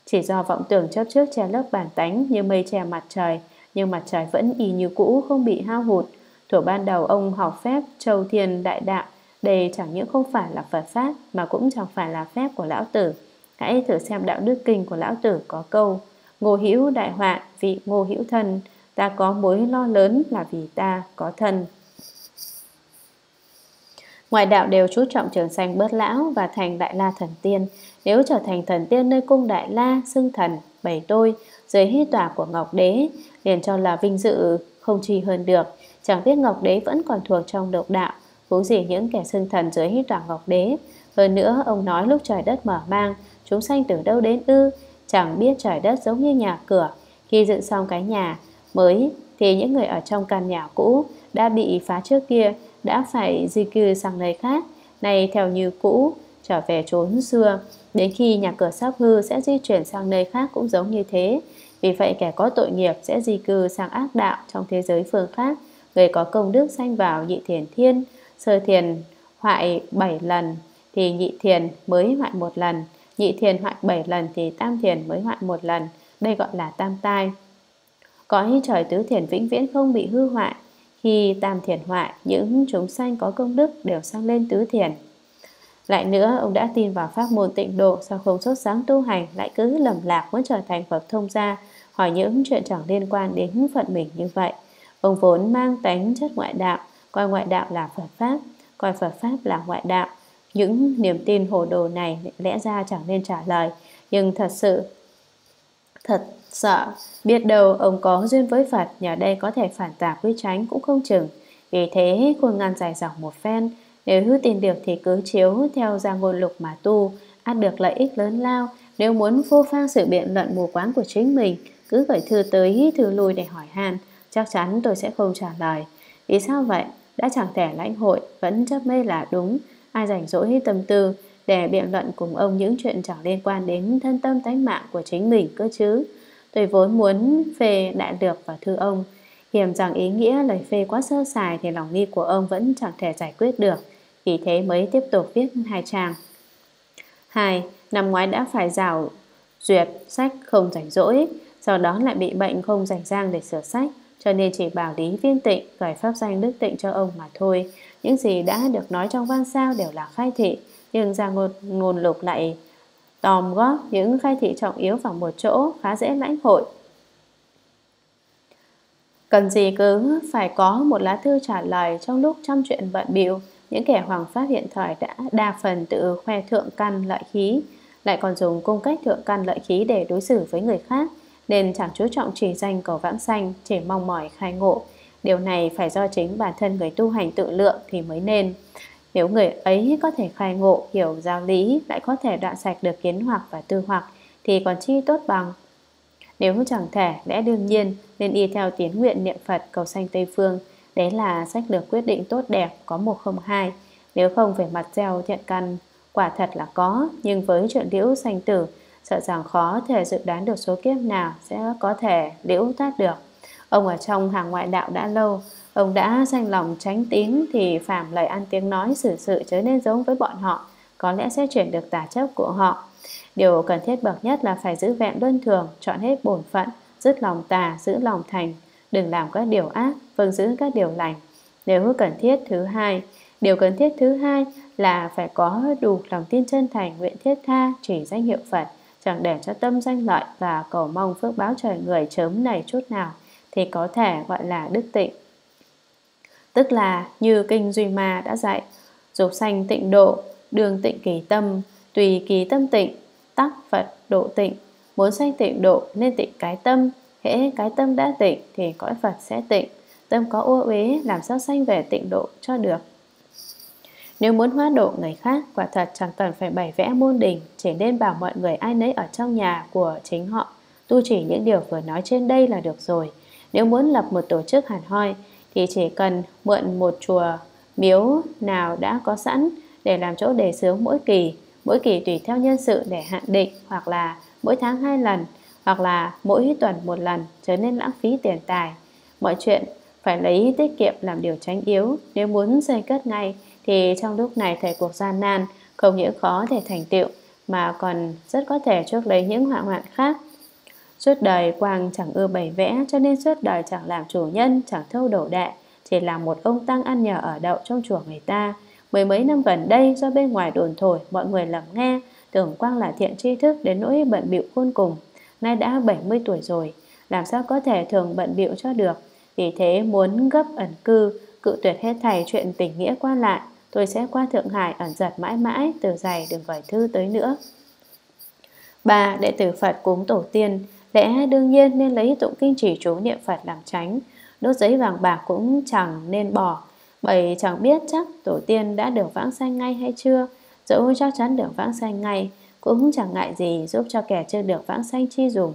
Chỉ do vọng tưởng chấp trước che lớp bản tánh như mây che mặt trời, nhưng mặt trời vẫn y như cũ, không bị hao hụt. Thuở ban đầu ông học phép Châu Thiên Đại Đạo, đây chẳng những không phải là Phật pháp mà cũng chẳng phải là phép của lão tử. Hãy thử xem đạo đức kinh của lão tử có câu: ngô hữu đại hoạn vì ngô hữu thân, ta có mối lo lớn là vì ta có thân. Ngoại đạo đều chú trọng trường sanh bớt lão và thành Đại La thần tiên. Nếu trở thành thần tiên nơi cung Đại La, xưng thần bảy tôi dưới hy tỏa của Ngọc Đế, liền cho là vinh dự không chi hơn được. Chẳng biết Ngọc Đế vẫn còn thuộc trong độc đạo, huống gì những kẻ xưng thần dưới hy tỏa Ngọc Đế. Hơn nữa ông nói lúc trời đất mở mang, chúng sanh từ đâu đến ư? Chẳng biết trời đất giống như nhà cửa, khi dựng xong cái nhà mới thì những người ở trong căn nhà cũ đã bị phá trước kia đã phải di cư sang nơi khác, nay theo như cũ trở về chốn xưa. Đến khi nhà cửa sắp hư sẽ di chuyển sang nơi khác cũng giống như thế. Vì vậy kẻ có tội nghiệp sẽ di cư sang ác đạo trong thế giới phương khác. Người có công đức sanh vào nhị thiền thiên, sơ thiền hoại bảy lần thì nhị thiền mới hoại một lần, nhị thiền hoại bảy lần thì tam thiền mới hoại một lần. Đây gọi là tam tai. Cõi trời tứ thiền vĩnh viễn không bị hư hoại. Khi tam thiền hoại, những chúng sanh có công đức đều sang lên tứ thiền. Lại nữa, ông đã tin vào pháp môn tịnh độ, sao không sốt sáng tu hành, lại cứ lầm lạc muốn trở thành Phật thông gia, hỏi những chuyện chẳng liên quan đến phận mình như vậy. Ông vốn mang tánh chất ngoại đạo, coi ngoại đạo là Phật pháp, coi Phật pháp là ngoại đạo. Những niềm tin hồ đồ này lẽ ra chẳng nên trả lời, nhưng thật sự thật sợ biết đâu ông có duyên với Phật, nhờ đây có thể phản tà quy chánh cũng không chừng. Vì thế khuôn ngăn dài dòng một phen, nếu hứa tin được thì cứ chiếu theo gia ngôn lục mà tu, ăn được lợi ích lớn lao. Nếu muốn vô phang sự biện luận mù quáng của chính mình, cứ gửi thư tới thư lui để hỏi han, chắc chắn tôi sẽ không trả lời. Vì sao vậy? Đã chẳng thể lãnh hội, vẫn chấp mê là đúng. Ai rảnh rỗi tâm tư để biện luận cùng ông những chuyện chẳng liên quan đến thân tâm tánh mạng của chính mình cơ chứ? Tôi vốn muốn phê đại lược vào thư ông, hiểm rằng ý nghĩa lời phê quá sơ sài thì lòng nghi của ông vẫn chẳng thể giải quyết được, vì thế mới tiếp tục viết hai trang. Hai, năm ngoái đã phải rào duyệt sách không rảnh rỗi, sau đó lại bị bệnh không rảnh rang để sửa sách, cho nên chỉ bảo Lý Viên Tịnh gửi pháp danh Đức Tịnh cho ông mà thôi. Những gì đã được nói trong văn sao đều là khai thị, nhưng ra ngôn, ngôn lục lại tòm góp những khai thị trọng yếu vào một chỗ, khá dễ lãnh hội. Cần gì cứ phải có một lá thư trả lời trong lúc trăm chuyện bận bịu. Những kẻ hoằng pháp hiện thời đã đa phần tự khoe thượng căn lợi khí, lại còn dùng cung cách thượng căn lợi khí để đối xử với người khác, nên chẳng chú trọng chỉ danh cầu vãng sanh, chỉ mong mỏi khai ngộ. Điều này phải do chính bản thân người tu hành tự lượng thì mới nên. Nếu người ấy có thể khai ngộ, hiểu giáo lý, lại có thể đoạn sạch được kiến hoặc và tư hoặc, thì còn chi tốt bằng. Nếu chẳng thể, lẽ đương nhiên nên y theo tín nguyện niệm Phật cầu sanh Tây Phương. Đấy là sách lược quyết định tốt đẹp, có một không hai. Nếu không về mặt gieo thiện căn, quả thật là có, nhưng với chuyện liễu sanh tử, sợ rằng khó thể dự đoán được số kiếp nào sẽ có thể liễu thoát được. Ông ở trong hàng ngoại đạo đã lâu, ông đã sanh lòng tránh tín, thì phàm lời ăn tiếng nói xử sự trở nên giống với bọn họ, có lẽ sẽ chuyển được tà chấp của họ. Điều cần thiết bậc nhất là phải giữ vẹn luân thường, chọn hết bổn phận, dứt lòng tà, giữ lòng thành, đừng làm các điều ác, vâng giữ các điều lành. Nếu cần thiết thứ hai, điều cần thiết thứ hai là phải có đủ lòng tin chân thành, nguyện thiết tha, chỉ danh hiệu Phật, chẳng để cho tâm danh lợi và cầu mong phước báo trời người chớm nảy chút nào, thì có thể gọi là đức tịnh. Tức là như Kinh Duy Ma đã dạy, dục sanh tịnh độ, đường tịnh kỳ tâm, tùy kỳ tâm tịnh, tắc Phật độ tịnh. Muốn sanh tịnh độ nên tịnh cái tâm, hễ cái tâm đã tịnh thì cõi Phật sẽ tịnh. Tâm có ô uế làm sao sanh về tịnh độ cho được. Nếu muốn hóa độ người khác, quả thật chẳng cần phải bày vẽ môn đình, chỉ nên bảo mọi người ai nấy ở trong nhà của chính họ tu chỉ những điều vừa nói trên đây là được rồi. Nếu muốn lập một tổ chức hẳn hoi thì chỉ cần mượn một chùa miếu nào đã có sẵn để làm chỗ đề xướng mỗi kỳ, mỗi kỳ tùy theo nhân sự để hạn định, hoặc là mỗi tháng hai lần, hoặc là mỗi tuần một lần, trở nên lãng phí tiền tài. Mọi chuyện phải lấy tiết kiệm làm điều tránh yếu. Nếu muốn xây cất ngay thì trong lúc này thời cuộc gian nan, không những khó thể thành tựu mà còn rất có thể chuốc lấy những họa hoạn khác. Suốt đời Quang chẳng ưa bày vẽ, cho nên suốt đời chẳng làm chủ nhân, chẳng thâu đổ đệ, chỉ là một ông tăng ăn nhờ ở đậu trong chùa người ta. Mười mấy năm gần đây do bên ngoài đồn thổi, mọi người lầm nghe, tưởng Quang là thiện tri thức đến nỗi bận bịu khôn cùng. Nay đã bảy mươi tuổi rồi, làm sao có thể thường bận bịu cho được. Vì thế muốn gấp ẩn cư, cự tuyệt hết thảy chuyện tình nghĩa qua lại. Tôi sẽ qua Thượng Hải ẩn giật mãi mãi, từ giày đừng gửi thư tới nữa. Ba, đệ tử Phật cúng tổ tiên, lẽ đương nhiên nên lấy tụng kinh chỉ chú niệm Phật làm tránh. Đốt giấy vàng bạc cũng chẳng nên bỏ, bởi chẳng biết chắc tổ tiên đã được vãng sanh ngay hay chưa. Dẫu chắc chắn được vãng sanh ngay, cũng chẳng ngại gì giúp cho kẻ chưa được vãng sanh chi dùng.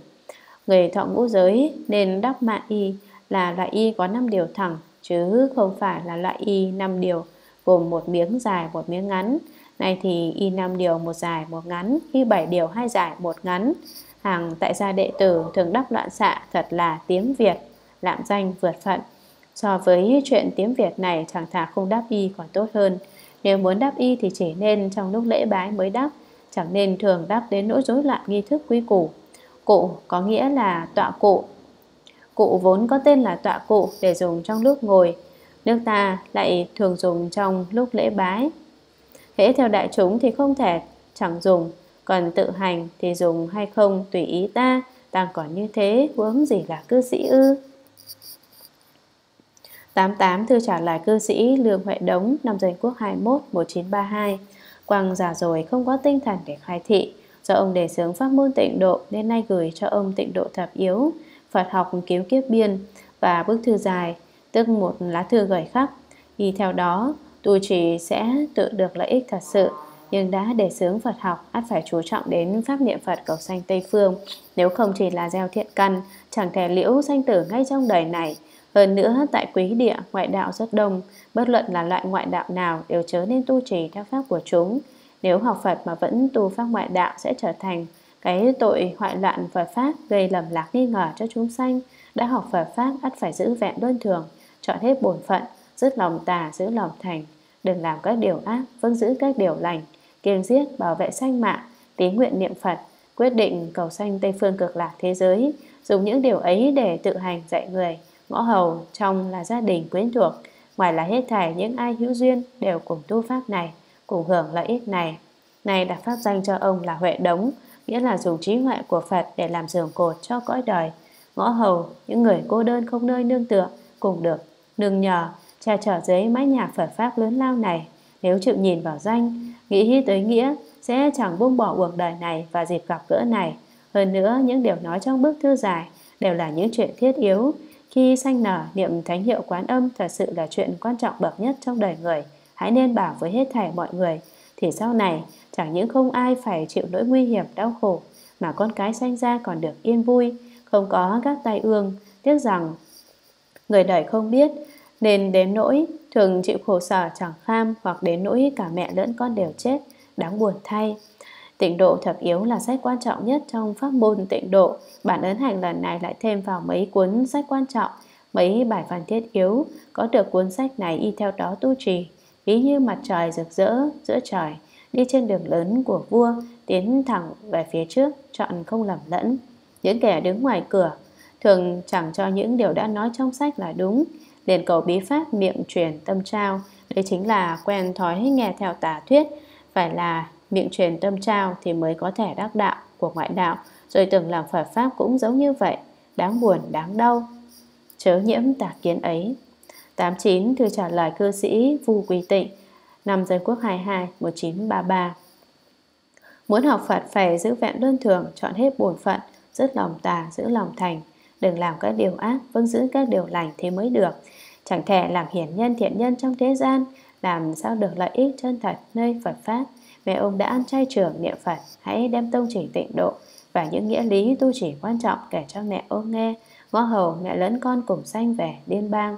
Người thọ ngũ giới nên đắp mạng y, là loại y có năm điều thẳng, chứ không phải là loại y năm điều gồm một miếng dài một miếng ngắn. Này thì y năm điều một dài một ngắn, y bảy điều hai dài một ngắn. Hàng tại gia đệ tử thường đắp loạn xạ, thật là tiếng Việt, lạm danh vượt phận. So với chuyện tiếng Việt này, chẳng thà không đắp y còn tốt hơn. Nếu muốn đắp y thì chỉ nên trong lúc lễ bái mới đắp, chẳng nên thường đắp đến nỗi rối loạn nghi thức quy củ. Cụ có nghĩa là tọa cụ. Cụ vốn có tên là tọa cụ để dùng trong lúc ngồi, nước ta lại thường dùng trong lúc lễ bái. Hễ theo đại chúng thì không thể chẳng dùng, còn tự hành thì dùng hay không tùy ý ta, đang còn như thế, huống gì là cư sĩ ư. tám mươi tám thư trả lời cư sĩ Lương Huệ Đống, năm Dân Quốc hai mươi mốt, một nghìn chín trăm ba mươi hai. Quang già rồi không có tinh thần để khai thị, do ông đề xướng pháp môn tịnh độ nên nay gửi cho ông Tịnh Độ Thập Yếu, Phật Học Cứu Kiếp Biên và bức thư dài, tức một lá thư gửi khắp. Y theo đó, tu trì sẽ tự được lợi ích thật sự, nhưng đã đề xướng Phật học, ắt phải chú trọng đến pháp niệm Phật cầu sanh Tây Phương. Nếu không chỉ là gieo thiện căn, chẳng thể liễu sanh tử ngay trong đời này. Hơn nữa, tại quý địa, ngoại đạo rất đông, bất luận là loại ngoại đạo nào đều chớ nên tu trì theo pháp của chúng. Nếu học Phật mà vẫn tu pháp ngoại đạo sẽ trở thành cái tội hoại loạn Phật pháp, gây lầm lạc nghi ngờ cho chúng sanh. Đã học Phật pháp ắt phải giữ vẹn luân thường, chọn hết bổn phận, dứt lòng tà, giữ lòng thành, đừng làm các điều ác, vâng giữ các điều lành, kiêng giết, bảo vệ sanh mạng, tín nguyện niệm Phật, quyết định cầu sanh Tây Phương cực lạc thế giới. Dùng những điều ấy để tự hành dạy người, ngõ hầu trong là gia đình quyến thuộc, ngoài là hết thảy những ai hữu duyên đều cùng tu pháp này, cùng hưởng lợi ích này. Này đặt pháp danh cho ông là Huệ Đống, nghĩa là dùng trí huệ của Phật để làm giường cột cho cõi đời. Ngõ hầu những người cô đơn không nơi nương tựa cùng được nương nhờ, che chở dưới mái nhà Phật pháp lớn lao này. Nếu chịu nhìn vào danh, nghĩ tới nghĩa, sẽ chẳng buông bỏ cuộc đời này và dịp gặp gỡ này. Hơn nữa, những điều nói trong bức thư dài đều là những chuyện thiết yếu. Khi sanh nở, niệm thánh hiệu Quán Âm thật sự là chuyện quan trọng bậc nhất trong đời người. hãy nên bảo với hết thảy mọi người, thì sau này chẳng những không ai phải chịu nỗi nguy hiểm đau khổ, mà con cái sanh ra còn được yên vui, không có các tai ương. Tiếc rằng người đời không biết, nên đến nỗi thường chịu khổ sở chẳng kham, hoặc đến nỗi cả mẹ lẫn con đều chết. Đáng buồn thay. Tịnh Độ Thập Yếu là sách quan trọng nhất trong pháp môn tịnh độ. Bản ấn hành lần này lại thêm vào mấy cuốn sách quan trọng, mấy bài văn thiết yếu. Có được cuốn sách này y theo đó tu trì, ví như mặt trời rực rỡ giữa trời, đi trên đường lớn của vua, tiến thẳng về phía trước, chọn không lầm lẫn. Những kẻ đứng ngoài cửa thường chẳng cho những điều đã nói trong sách là đúng, liền cầu bí pháp miệng truyền tâm trao. Đấy chính là quen thói nghe theo tà thuyết. Phải là miệng truyền tâm trao thì mới có thể đắc đạo của ngoại đạo, rồi tưởng làm Phật pháp cũng giống như vậy. Đáng buồn, đáng đau, chớ nhiễm tà kiến ấy. tám mươi chín. Thư trả lời cư sĩ Vu Quý Tịnh, năm Dân Quốc hai mươi hai, một nghìn chín trăm ba mươi ba. Muốn học Phật phải giữ vẹn luân thường, chọn hết bổn phận, dứt lòng tà, giữ lòng thành, đừng làm các điều ác, vâng giữ các điều lành thì mới được. Chẳng thể làm hiển nhân thiện nhân trong thế gian, làm sao được lợi ích chân thật nơi Phật pháp. Mẹ ông đã ăn chay trường niệm Phật, hãy đem tông chỉ tịnh độ và những nghĩa lý tu chỉ quan trọng kể cho mẹ ông nghe. Ngõ hầu mẹ lẫn con cùng sanh về liên bang.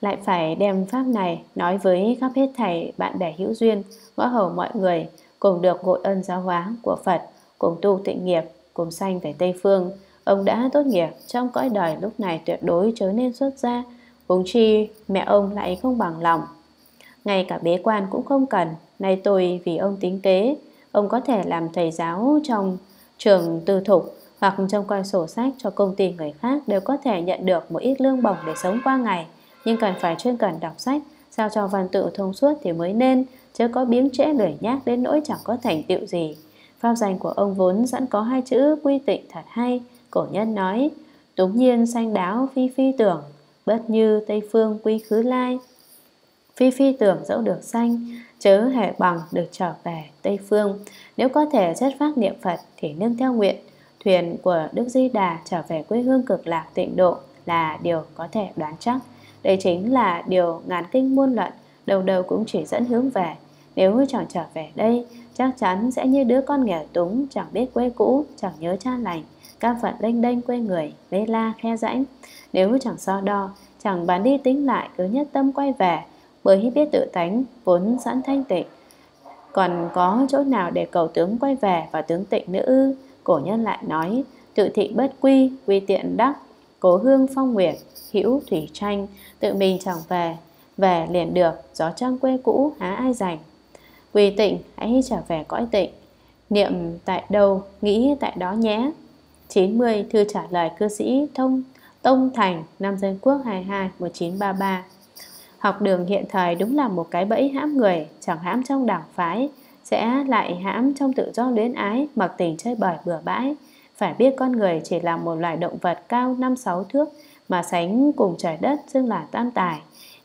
Lại phải đem pháp này nói với khắp hết thầy bạn bè hữu duyên. Ngõ hầu mọi người cùng được gội ân giáo hóa của Phật, cùng tu tịnh nghiệp, cùng sanh về Tây Phương. Ông đã tốt nghiệp trong cõi đời, lúc này tuyệt đối chớ nên xuất gia, huống chi mẹ ông lại không bằng lòng. Ngay cả bế quan cũng không cần. Nay tôi vì ông tính kế, ông có thể làm thầy giáo trong trường tư thục, hoặc trong coi sổ sách cho công ty người khác, đều có thể nhận được một ít lương bổng để sống qua ngày. Nhưng cần phải chuyên cần đọc sách, sao cho văn tự thông suốt thì mới nên, chứ có biếng trễ lười nhác đến nỗi chẳng có thành tựu gì. Pháp danh của ông vốn sẵn có hai chữ Quy Tịnh thật hay. Cổ nhân nói: túng nhiên sanh đáo phi phi tưởng, bất như Tây Phương quy khứ lai. Phi phi tưởng dẫu được sanh, chớ hề bằng được trở về Tây Phương. Nếu có thể chất phác niệm Phật thì nương theo nguyện thuyền của Đức Di Đà trở về quê hương cực lạc tịnh độ là điều có thể đoán chắc. Đây chính là điều ngàn kinh muôn luận đầu đầu cũng chỉ dẫn hướng về. Nếu chẳng trở về đây, chắc chắn sẽ như đứa con nghèo túng, chẳng biết quê cũ, chẳng nhớ cha lành, các phận lênh đênh quê người, lê la khe rãnh. Nếu chẳng so đo, chẳng bán đi tính lại, cứ nhất tâm quay về, bởi biết tự tánh vốn sẵn thanh tịnh, còn có chỗ nào để cầu tướng quay về và tướng tịnh nữ? Cổ nhân lại nói: tự thị bất quy, quy tiện đắc, cố hương phong nguyệt, hữu thủy tranh. Tự mình chẳng về, về liền được, gió trăng quê cũ há ai rảnh. Quy tịnh, hãy trở về cõi tịnh, niệm tại đâu, nghĩ tại đó nhé. chín mươi. Thư trả lời cư sĩ Thông Tông Thành, năm Dân Quốc hai mươi hai, một nghìn chín trăm ba mươi ba. Học đường hiện thời đúng là một cái bẫy hãm người, chẳng hãm trong đảng phái, sẽ lại hãm trong tự do luyến ái, mặc tình chơi bời bừa bãi. Phải biết con người chỉ là một loài động vật cao năm sáu thước, mà sánh cùng trời đất xưng là tam tài,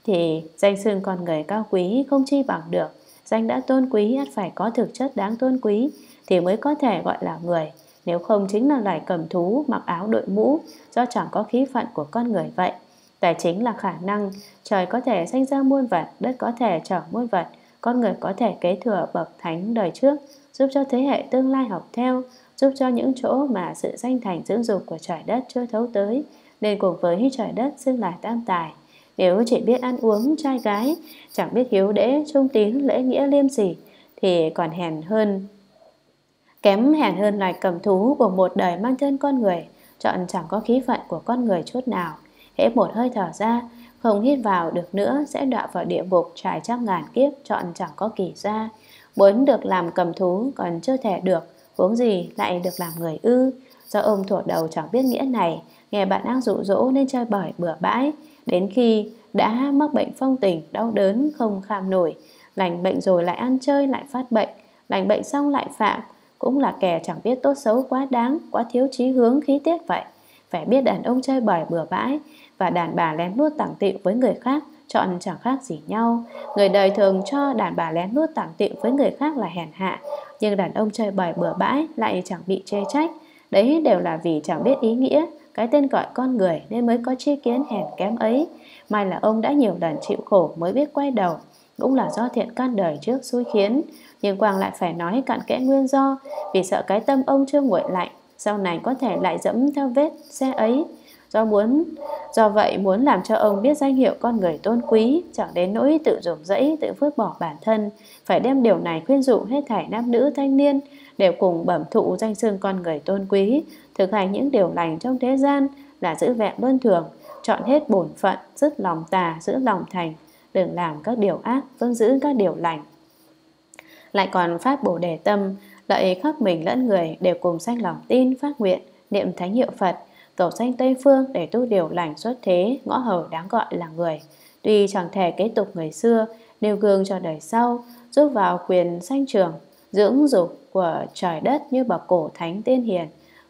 thì danh xưng con người cao quý không chi bằng được. Danh đã tôn quý ắt phải có thực chất đáng tôn quý thì mới có thể gọi là người, nếu không chính là loài cầm thú mặc áo đội mũ, do chẳng có khí phận của con người vậy. Tài chính là khả năng, trời có thể sanh ra muôn vật, đất có thể trở muôn vật, con người có thể kế thừa bậc thánh đời trước, giúp cho thế hệ tương lai học theo, giúp cho những chỗ mà sự sanh thành dưỡng dục của trời đất chưa thấu tới, nên cùng với trời đất xưng là tam tài. Nếu chỉ biết ăn uống trai gái, chẳng biết hiếu đễ, trung tín, lễ nghĩa liêm sỉ, thì còn hèn hơn, kém hèn hơn loài cầm thú của một đời mang tên con người, chọn chẳng có khí phận của con người chút nào. Hễ một hơi thở ra, không hít vào được nữa, sẽ đọa vào địa ngục trải trăm ngàn kiếp, chọn chẳng có kỳ ra. Muốn được làm cầm thú còn chưa thể được, huống gì lại được làm người ư? Do ông thuộc đầu chẳng biết nghĩa này, nghe bạn đang dụ dỗ nên chơi bời bừa bãi, đến khi đã mắc bệnh phong tình, đau đớn không kham nổi, lành bệnh rồi lại ăn chơi, lại phát bệnh, lành bệnh xong lại phạm, cũng là kẻ chẳng biết tốt xấu, quá đáng, quá thiếu chí hướng khí tiết vậy. Phải biết đàn ông chơi bời bừa bãi và đàn bà lén lút tàng tịu với người khác chọn chẳng khác gì nhau. Người đời thường cho đàn bà lén lút tàng tịu với người khác là hèn hạ, nhưng đàn ông chơi bời bừa bãi lại chẳng bị chê trách. Đấy đều là vì chẳng biết ý nghĩa cái tên gọi con người nên mới có tri kiến hèn kém ấy. May là ông đã nhiều lần chịu khổ mới biết quay đầu, cũng là do thiện căn đời trước xui khiến. Nhưng Quang lại phải nói cặn kẽ nguyên do, vì sợ cái tâm ông chưa nguội lạnh, sau này có thể lại dẫm theo vết xe ấy. Do muốn do vậy muốn làm cho ông biết danh hiệu con người tôn quý, chẳng đến nỗi tự rủng rẫy, tự vứt bỏ bản thân, phải đem điều này khuyên dụ hết thảy nam nữ thanh niên đều cùng bẩm thụ danh xưng con người tôn quý, thực hành những điều lành trong thế gian là giữ vẹn luân thường, chọn hết bổn phận, dứt lòng tà, giữ lòng thành, đừng làm các điều ác, vâng giữ các điều lành. Lại còn phát Bồ Đề tâm, lợi khắp mình lẫn người đều cùng sanh lòng tin, phát nguyện niệm thánh hiệu Phật, cầu sanh Tây Phương để tu điều lành xuất thế, ngõ hầu đáng gọi là người. Tuy chẳng thể kế tục người xưa, nêu gương cho đời sau, giúp vào quyền sanh trường, dưỡng dục của trời đất như bậc cổ thánh tiên hiền,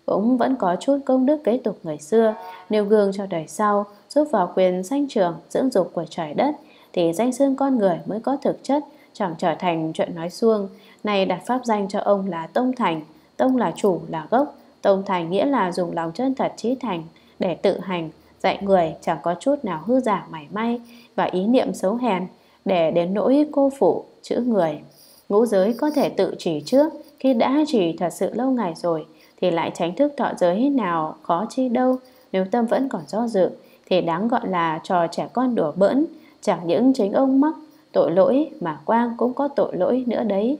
cũng vẫn có chút công đức kế tục người xưa, nêu gương cho đời sau, giúp vào quyền sanh trường, dưỡng dục của trời đất, thì danh xưng con người mới có thực chất, chẳng trở thành chuyện nói suông. Này đặt pháp danh cho ông là Tông Thành, Tông là chủ, là gốc. Tông Thành nghĩa là dùng lòng chân thật trí thành để tự hành, dạy người chẳng có chút nào hư giả mảy may và ý niệm xấu hèn, để đến nỗi cô phụ chữ người. Ngũ giới có thể tự trì trước, khi đã trì thật sự lâu ngày rồi thì lại tránh thức thọ giới nào khó chi đâu. Nếu tâm vẫn còn do dự thì đáng gọi là trò trẻ con đùa bỡn, chẳng những chính ông mắc tội lỗi mà Quang cũng có tội lỗi nữa đấy.